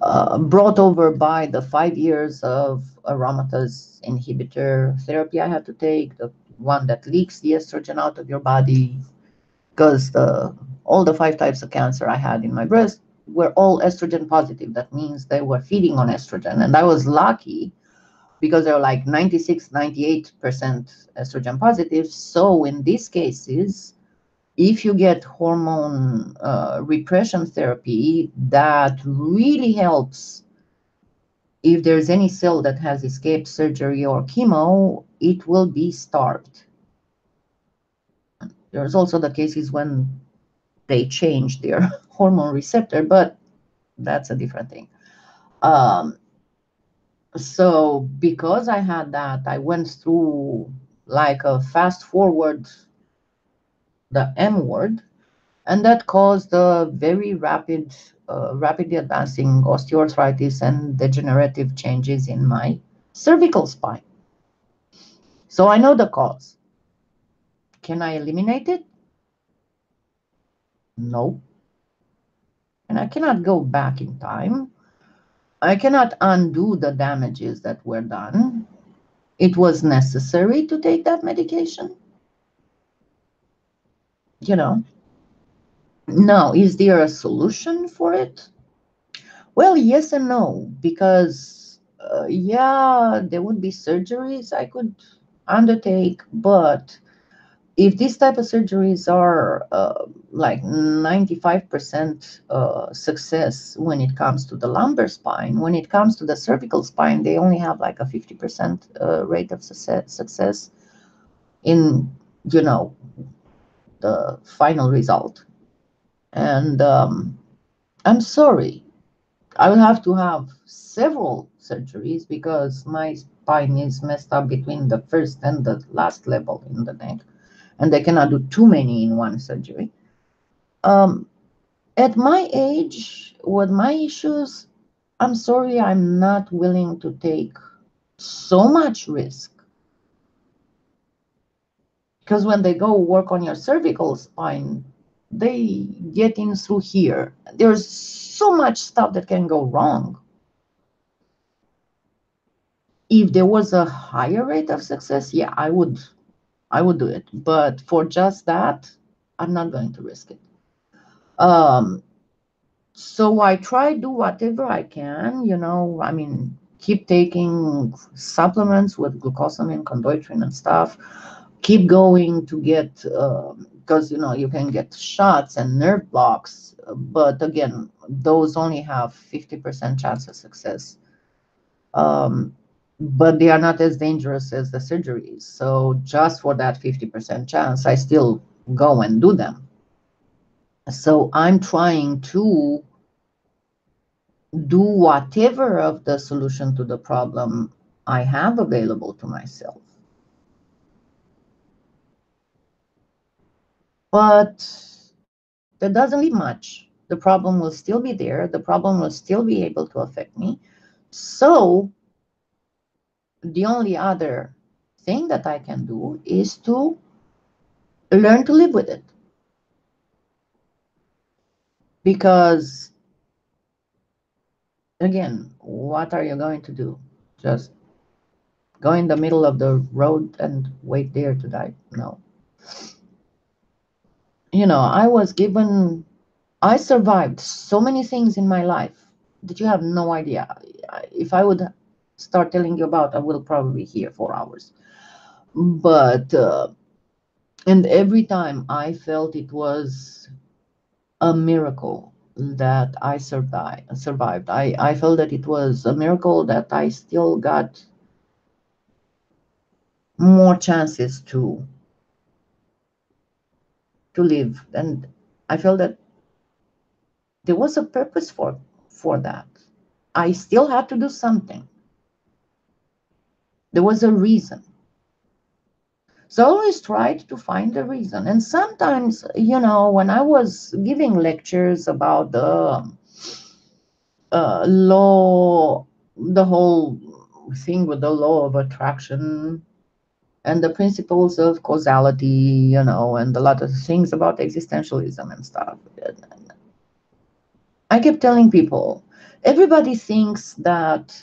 uh, brought over by the five years of aromatase inhibitor therapy I had to take, the one that leaks the estrogen out of your body, because the, all the five types of cancer I had in my breast were all estrogen positive. That means they were feeding on estrogen, and I was lucky because they were like ninety-six, ninety-eight percent estrogen positive. So in these cases, if you get hormone uh, repression therapy, that really helps. If there's any cell that has escaped surgery or chemo, it will be starved. There's also the cases when they change their hormone receptor, but that's a different thing. Um, so because I had that, I went through like a fast forward, the M word, and that caused a very rapid, uh, rapidly advancing osteoarthritis and degenerative changes in my cervical spine. So I know the cause. Can I eliminate it? No. And I cannot go back in time. I cannot undo the damages that were done. It was necessary to take that medication. You know, now, is there a solution for it? Well, yes and no, because, uh, yeah, there would be surgeries I could undertake, but if this type of surgeries are uh, like ninety-five percent uh, success when it comes to the lumbar spine, when it comes to the cervical spine, they only have like a fifty percent uh, rate of success, success in, you know, the final result. And um, I'm sorry, I will have to have several surgeries because my spine is messed up between the first and the last level in the neck, and they cannot do too many in one surgery. Um, at my age, with my issues, I'm sorry, I'm not willing to take so much risk. Because when they go work on your cervical spine, they get in through here. There's so much stuff that can go wrong. If there was a higher rate of success, yeah, I would, I would do it. But for just that, I'm not going to risk it. Um, so I try to do whatever I can, you know, I mean, keep taking supplements with glucosamine, chondroitin and stuff. Keep going to get, because, uh, you know, you can get shots and nerve blocks, but again, those only have fifty percent chance of success. Um, but they are not as dangerous as the surgeries. So just for that fifty percent chance, I still go and do them. So I'm trying to do whatever of the solution to the problem I have available to myself. But that doesn't leave much. The problem will still be there. The problem will still be able to affect me. So the only other thing that I can do is to learn to live with it. Because, again, what are you going to do? Just go in the middle of the road and wait there to die? No. You know, I was given, I survived so many things in my life that you have no idea. If I would start telling you about, I will probably be here for hours. But, uh, and every time I felt it was a miracle that I survived. survived. I, I felt that it was a miracle that I still got more chances to to live, and I felt that there was a purpose for for that. I still had to do something. There was a reason. So I always tried to find a reason. And sometimes, you know, when I was giving lectures about the uh, law, the whole thing with the law of attraction and the principles of causality, you know, and a lot of things about existentialism and stuff. I kept telling people, everybody thinks that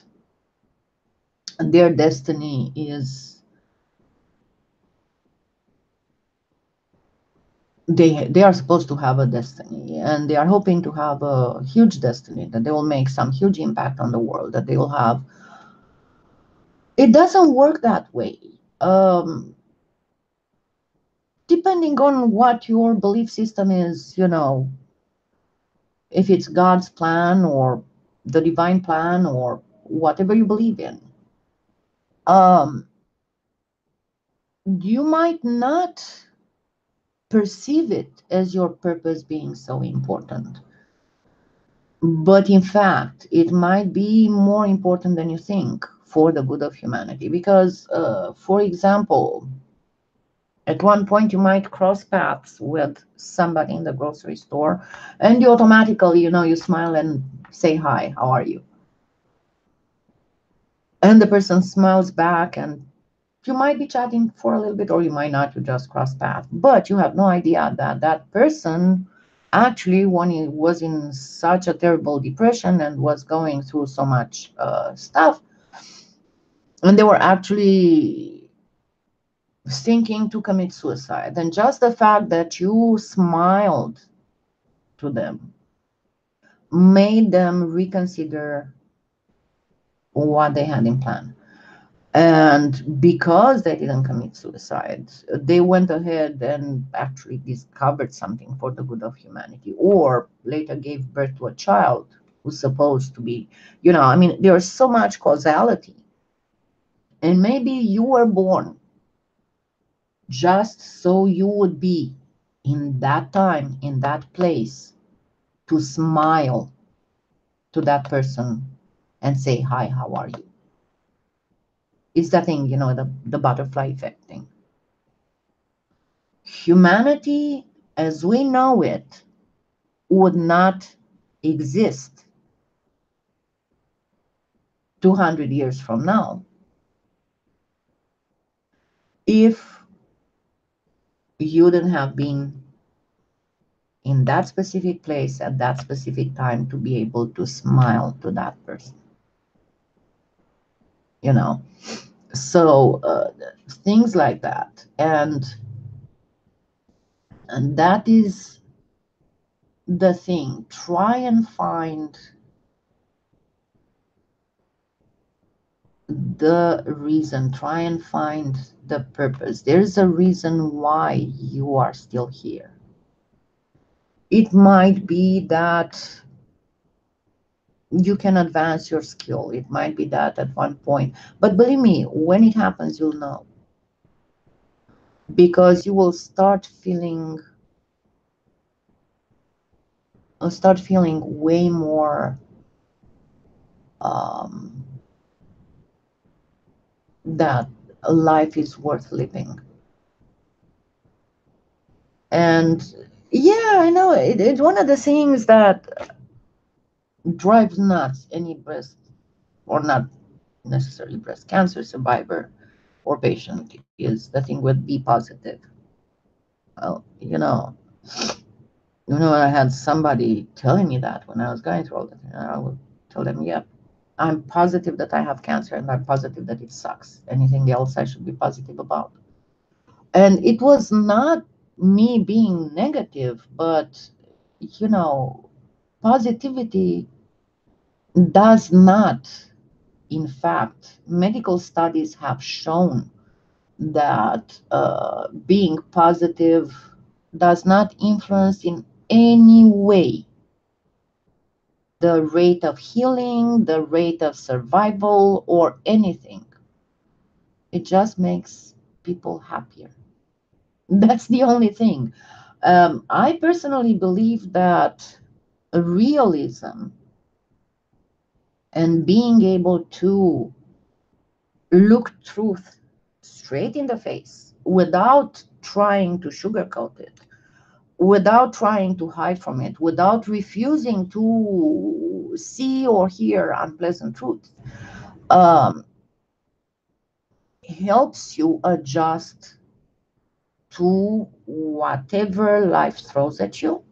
their destiny is they they are supposed to have a destiny, and they are hoping to have a huge destiny, that they will make some huge impact on the world, that they will have. It doesn't work that way. Um, depending on what your belief system is, you know, if it's God's plan or the divine plan or whatever you believe in, um, you might not perceive it as your purpose being so important. But in fact, it might be more important than you think for the good of humanity. Because, uh, for example, at one point you might cross paths with somebody in the grocery store and you automatically, you know, you smile and say, hi, how are you? And the person smiles back and you might be chatting for a little bit, or you might not, you just cross paths. But you have no idea that that person actually, when he was in such a terrible depression and was going through so much uh, stuff, and they were actually thinking to commit suicide. And just the fact that you smiled to them made them reconsider what they had in plan. And because they didn't commit suicide, they went ahead and actually discovered something for the good of humanity, or later gave birth to a child who's supposed to be, you know, I mean, there's so much causality. And maybe you were born just so you would be in that time, in that place, to smile to that person and say, hi, how are you? It's that thing, you know, the, the butterfly effect thing. Humanity, as we know it, would not exist two hundred years from now if you wouldn't have been in that specific place at that specific time to be able to smile to that person, you know. So uh, things like that, and and that is the thing. Try and find the reason, try and find the purpose. There's a reason why you are still here. It might be that you can advance your skill. It might be that at one point, but believe me, when it happens, you'll know, because you will start feeling or start feeling way more um, that life is worth living. And yeah, I know it, it's one of the things that drives nuts any breast, or not necessarily breast cancer survivor or patient, is the thing with be positive. Well, you know, you know, I had somebody telling me that when I was going through all that, and I would tell them, yeah, I'm positive that I have cancer, and I'm positive that it sucks. Anything else I should be positive about. And it was not me being negative, but, you know, positivity does not, in fact, medical studies have shown that uh, being positive does not influence in any way the rate of healing, the rate of survival, or anything. It just makes people happier. That's the only thing. Um, I personally believe that realism and being able to look truth straight in the face without trying to sugarcoat it, without trying to hide from it, without refusing to see or hear unpleasant truth, um, helps you adjust to whatever life throws at you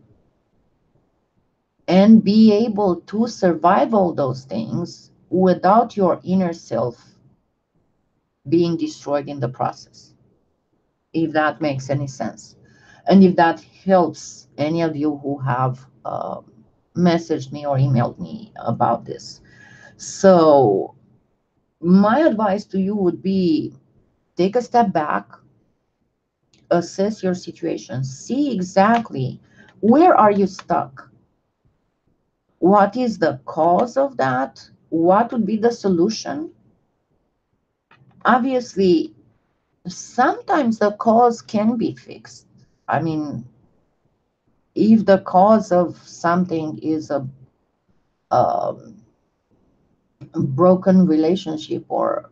and be able to survive all those things without your inner self being destroyed in the process, if that makes any sense. And if that helps any of you who have uh, messaged me or emailed me about this. So my advice to you would be, take a step back, assess your situation, see exactly where are you stuck, what is the cause of that, what would be the solution. Obviously, sometimes the cause can be fixed. I mean, if the cause of something is a, a broken relationship or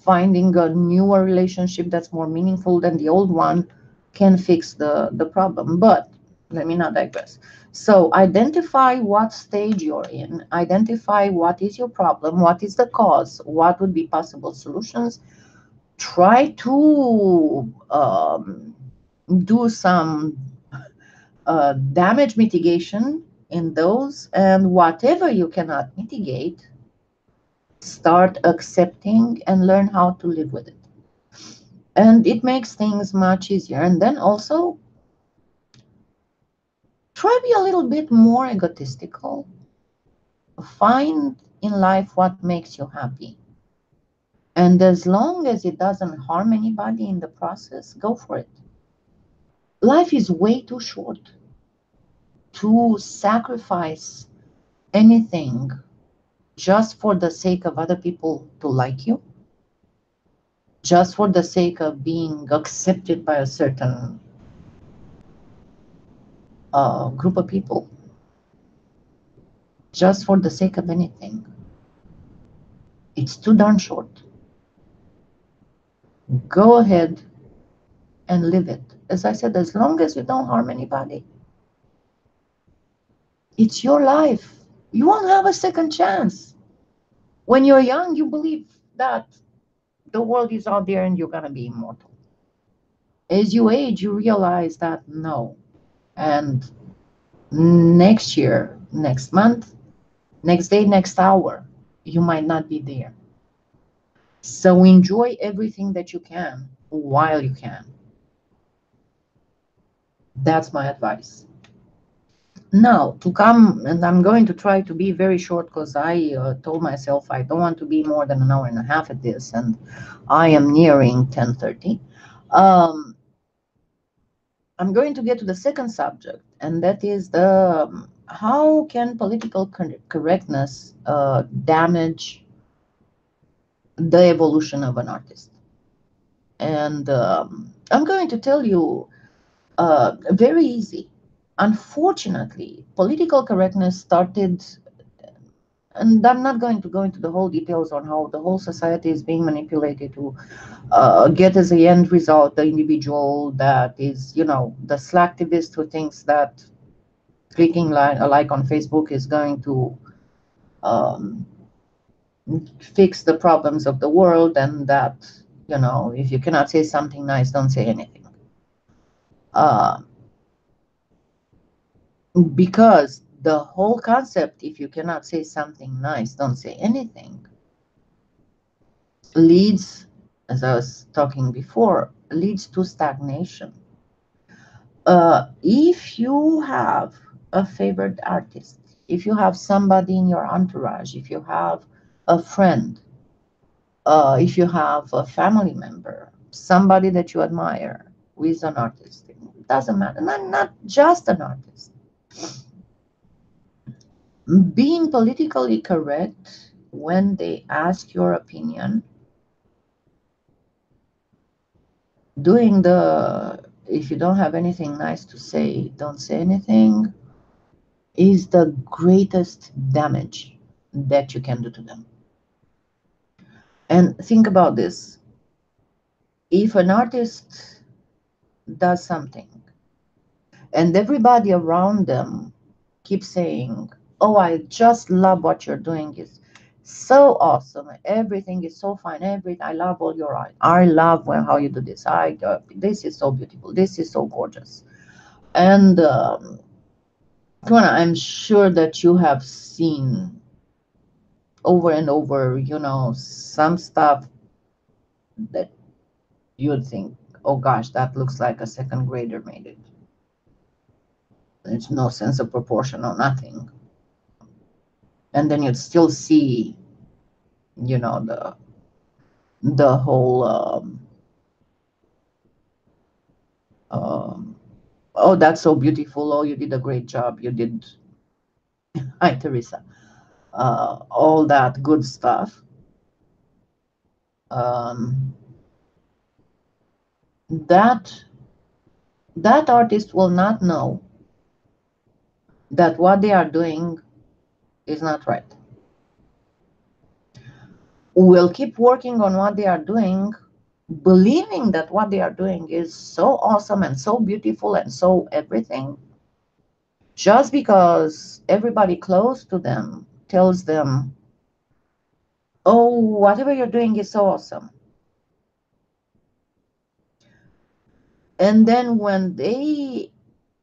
finding a newer relationship that's more meaningful than the old one can fix the, the problem. But let me not digress. So identify what stage you're in, identify what is your problem, what is the cause, what would be possible solutions. Try to um, do some uh, damage mitigation in those, and whatever you cannot mitigate, start accepting and learn how to live with it. And it makes things much easier. And then also try to be a little bit more egotistical. Find in life what makes you happy. And as long as it doesn't harm anybody in the process, go for it. Life is way too short to sacrifice anything just for the sake of other people to like you, just for the sake of being accepted by a certain uh, group of people, just for the sake of anything. It's too darn short. Go ahead and live it. As I said, as long as you don't harm anybody, it's your life. You won't have a second chance. When you're young, you believe that the world is out there and you're going to be immortal. As you age, you realize that no. And next year, next month, next day, next hour, you might not be there. So enjoy everything that you can while you can. That's my advice. Now, to come, and I'm going to try to be very short because I uh, told myself I don't want to be more than an hour and a half at this, and I am nearing ten thirty. Um, I'm going to get to the second subject, and that is the um, how can political correctness uh, damage the evolution of an artist? And um, I'm going to tell you uh, very easy. Unfortunately, political correctness started, and I'm not going to go into the whole details on how the whole society is being manipulated to uh, get as the end result the individual that is, you know, the slacktivist who thinks that clicking like, like on Facebook is going to um, fix the problems of the world, and that, you know, if you cannot say something nice, don't say anything. Uh, Because the whole concept, if you cannot say something nice, don't say anything, leads, as I was talking before, leads to stagnation. Uh, if you have a favorite artist, if you have somebody in your entourage, if you have a friend, uh, if you have a family member, somebody that you admire who is an artist, it doesn't matter, not, not just an artist. Being politically correct when they ask your opinion, doing the, if you don't have anything nice to say, don't say anything, is the greatest damage that you can do to them. And think about this. If an artist does something and everybody around them keeps saying, oh, I just love what you're doing. It's, so awesome. Everything is so fine. Every I love all your eyes. I love when how you do this. I uh, this is so beautiful. This is so gorgeous. And um, I'm sure that you have seen over and over, you know, some stuff that you'd think, oh gosh, that looks like a second grader made it. There's no sense of proportion or nothing. And then you'd still see, you know, the the whole um, um, oh, that's so beautiful. Oh, you did a great job. You did. Hi, Teresa. Uh, all that good stuff. Um, that that artist will not know that what they are doing is not right. We'll keep working on what they are doing, believing that what they are doing is so awesome and so beautiful and so everything, just because everybody close to them tells them, oh, whatever you're doing is so awesome. And then when they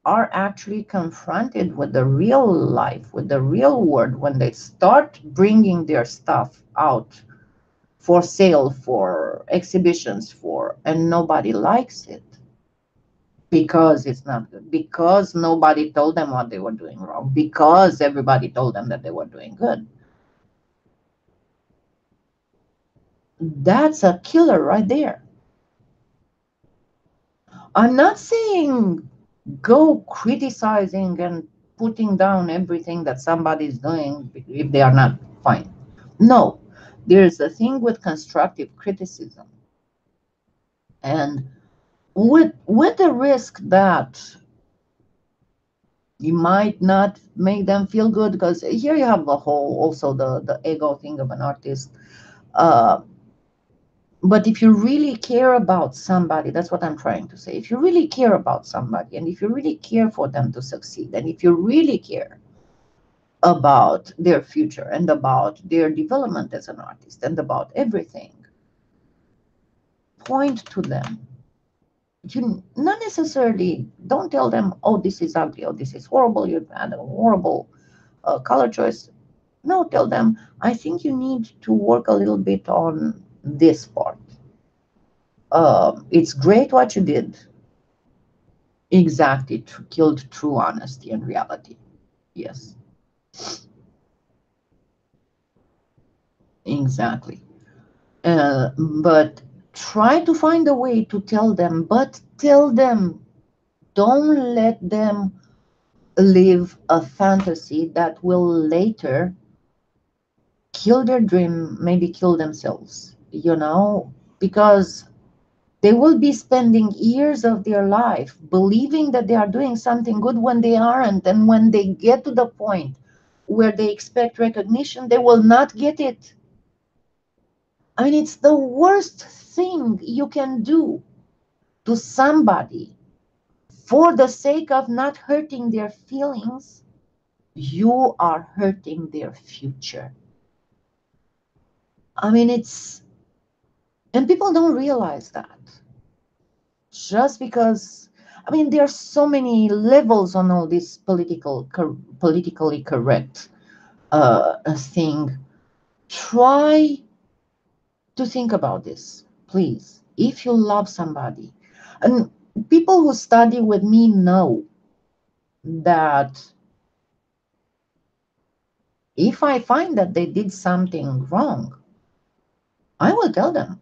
are actually confronted with the real life, with the real world, when they start bringing their stuff out for sale, for exhibitions, for, and nobody likes it because it's not good, because nobody told them what they were doing wrong, because everybody told them that they were doing good. That's a killer right there. I'm not saying go criticizing and putting down everything that somebody's doing if they are not fine. No, there's a thing with constructive criticism. And With, with the risk that you might not make them feel good, because here you have the whole, also the, the ego thing of an artist. Uh, but if you really care about somebody, that's what I'm trying to say. If you really care about somebody, and if you really care for them to succeed, and if you really care about their future and about their development as an artist and about everything, point to them. You not necessarily, don't tell them, oh, this is ugly, oh, this is horrible, you had a horrible uh, color choice. No, tell them, I think you need to work a little bit on this part. Uh, it's great what you did. Exactly, killed true honesty and reality. Yes. Exactly. Uh, but try to find a way to tell them, but tell them, don't let them live a fantasy that will later kill their dream, maybe kill themselves, you know, because they will be spending years of their life believing that they are doing something good when they aren't. And when they get to the point where they expect recognition, they will not get it. I mean, it's the worst thing you can do to somebody. For the sake of not hurting their feelings, you are hurting their future. I mean, it's, and people don't realize that. Just because, I mean, there are so many levels on all this political, cor- politically correct uh, thing. Try to think about this, please. If you love somebody, and people who study with me know that if I find that they did something wrong, I will tell them.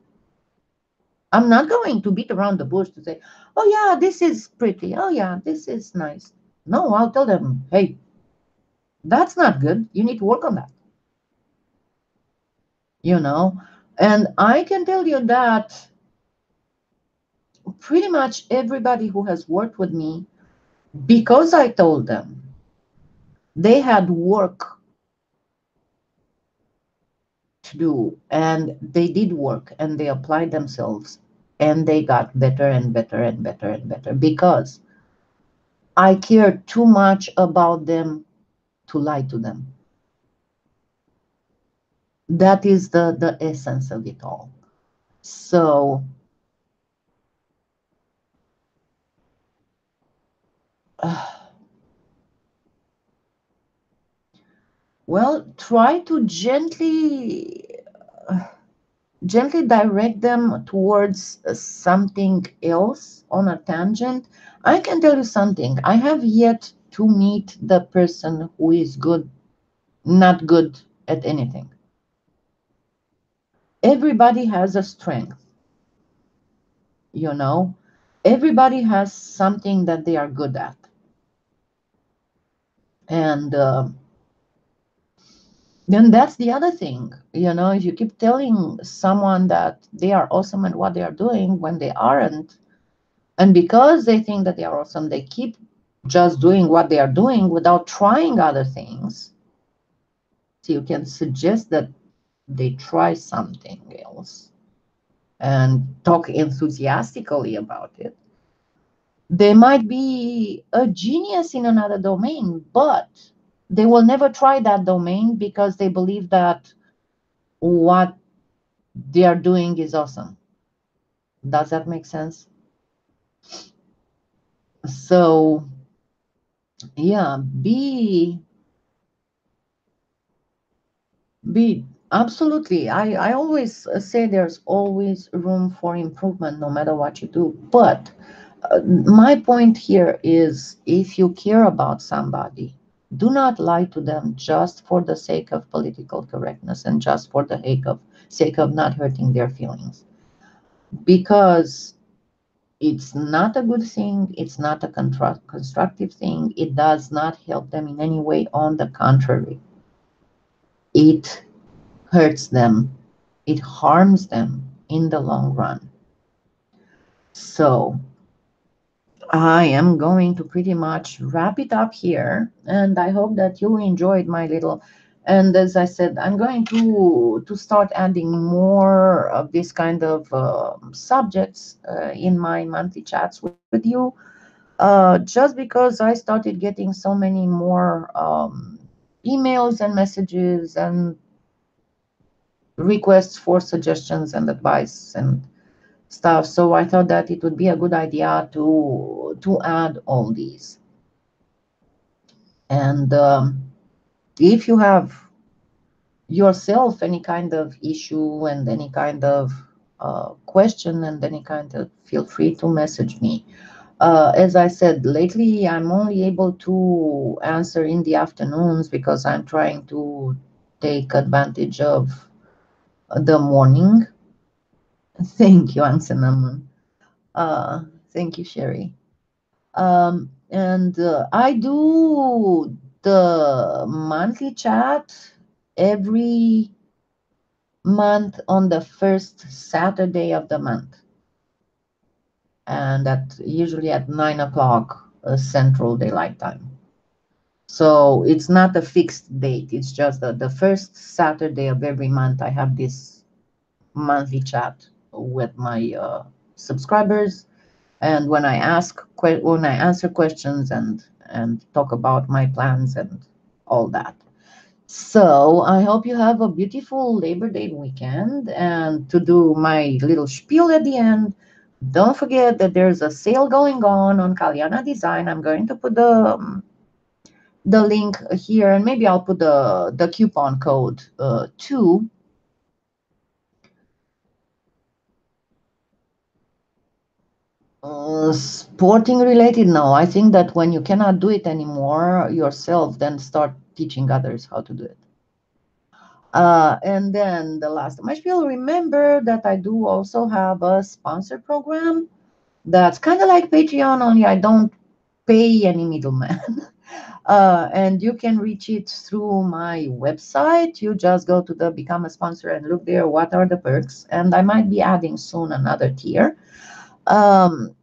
I'm not going to beat around the bush to say, oh yeah, this is pretty, oh yeah, this is nice. No, I'll tell them, hey, that's not good, you need to work on that, you know. And I can tell you that pretty much everybody who has worked with me, because I told them, they had work to do, and they did work, and they applied themselves, and they got better and better and better and better, because I cared too much about them to lie to them. that is the, the essence of it all. So uh, well, try to gently uh, gently direct them towards uh, something else on a tangent. I can tell you something, I have yet to meet the person who is good, not good at anything. Everybody has a strength, you know, everybody has something that they are good at. And uh, then that's the other thing, you know, if you keep telling someone that they are awesome at what they are doing when they aren't, and because they think that they are awesome, they keep just doing what they are doing without trying other things. So you can suggest that they try something else and talk enthusiastically about it. They might be a genius in another domain, but they will never try that domain because they believe that what they are doing is awesome. Does that make sense? So, yeah, be, be absolutely. I, I always say there's always room for improvement no matter what you do. But uh, my point here is, if you care about somebody, do not lie to them just for the sake of political correctness and just for the sake of, sake of not hurting their feelings. Because it's not a good thing, it's not a constructive thing, it does not help them in any way, on the contrary. It hurts them, it harms them in the long run. So, I am going to pretty much wrap it up here, and I hope that you enjoyed my little, and as I said, I'm going to to start adding more of this kind of uh, subjects uh, in my monthly chats with, with you, uh, just because I started getting so many more um, emails and messages and requests for suggestions and advice and stuff. So I thought that it would be a good idea to to add all these. And um, if you have yourself any kind of issue and any kind of uh, question and any kind of, feel free to message me. Uh, as I said, lately I'm only able to answer in the afternoons because I'm trying to take advantage of the morning. Thank you, Ansanaman. Uh, thank you, Sherry. Um, and uh, I do the monthly chat every month on the first Saturday of the month. And that usually at nine o'clock uh, Central Daylight Time. So it's not a fixed date. It's just that the first Saturday of every month I have this monthly chat with my uh, subscribers, and when I ask que when I answer questions and and talk about my plans and all that. So I hope you have a beautiful Labor Day weekend, and to do my little spiel at the end, don't forget that there's a sale going on on Kalyana Design. I'm going to put the um, the link here, and maybe I'll put the the coupon code uh, too. Uh, sporting related? No, I think that when you cannot do it anymore yourself, then start teaching others how to do it. Uh, and then the last time I spiel, remember that I do also have a sponsor program that's kind of like Patreon, only I don't pay any middleman. Uh, and you can reach it through my website. You just go to the Become a Sponsor and look there what are the perks. And I might be adding soon another tier. Um,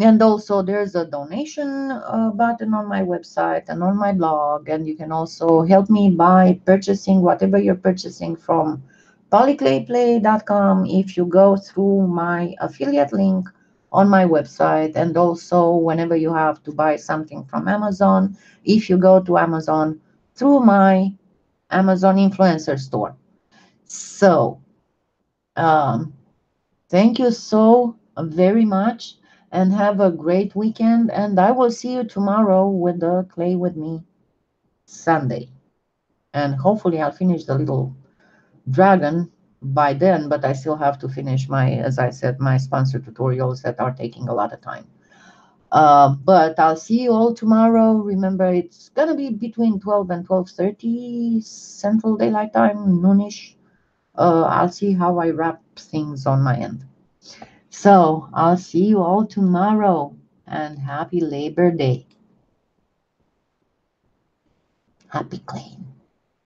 and also there's a donation uh, button on my website and on my blog, and you can also help me by purchasing whatever you're purchasing from polyclay play dot com if you go through my affiliate link on my website, and also whenever you have to buy something from Amazon, if you go to Amazon through my Amazon influencer store. So um, thank you so very much and have a great weekend, and I will see you tomorrow with the Clay With Me Sunday, and hopefully I'll finish the little dragon by then, but I still have to finish my, as I said, my sponsor tutorials that are taking a lot of time. Uh, but I'll see you all tomorrow. Remember, it's going to be between twelve and twelve thirty Central Daylight Time, noonish. Uh, I'll see how I wrap things on my end. So I'll see you all tomorrow, and happy Labor Day. Happy clean.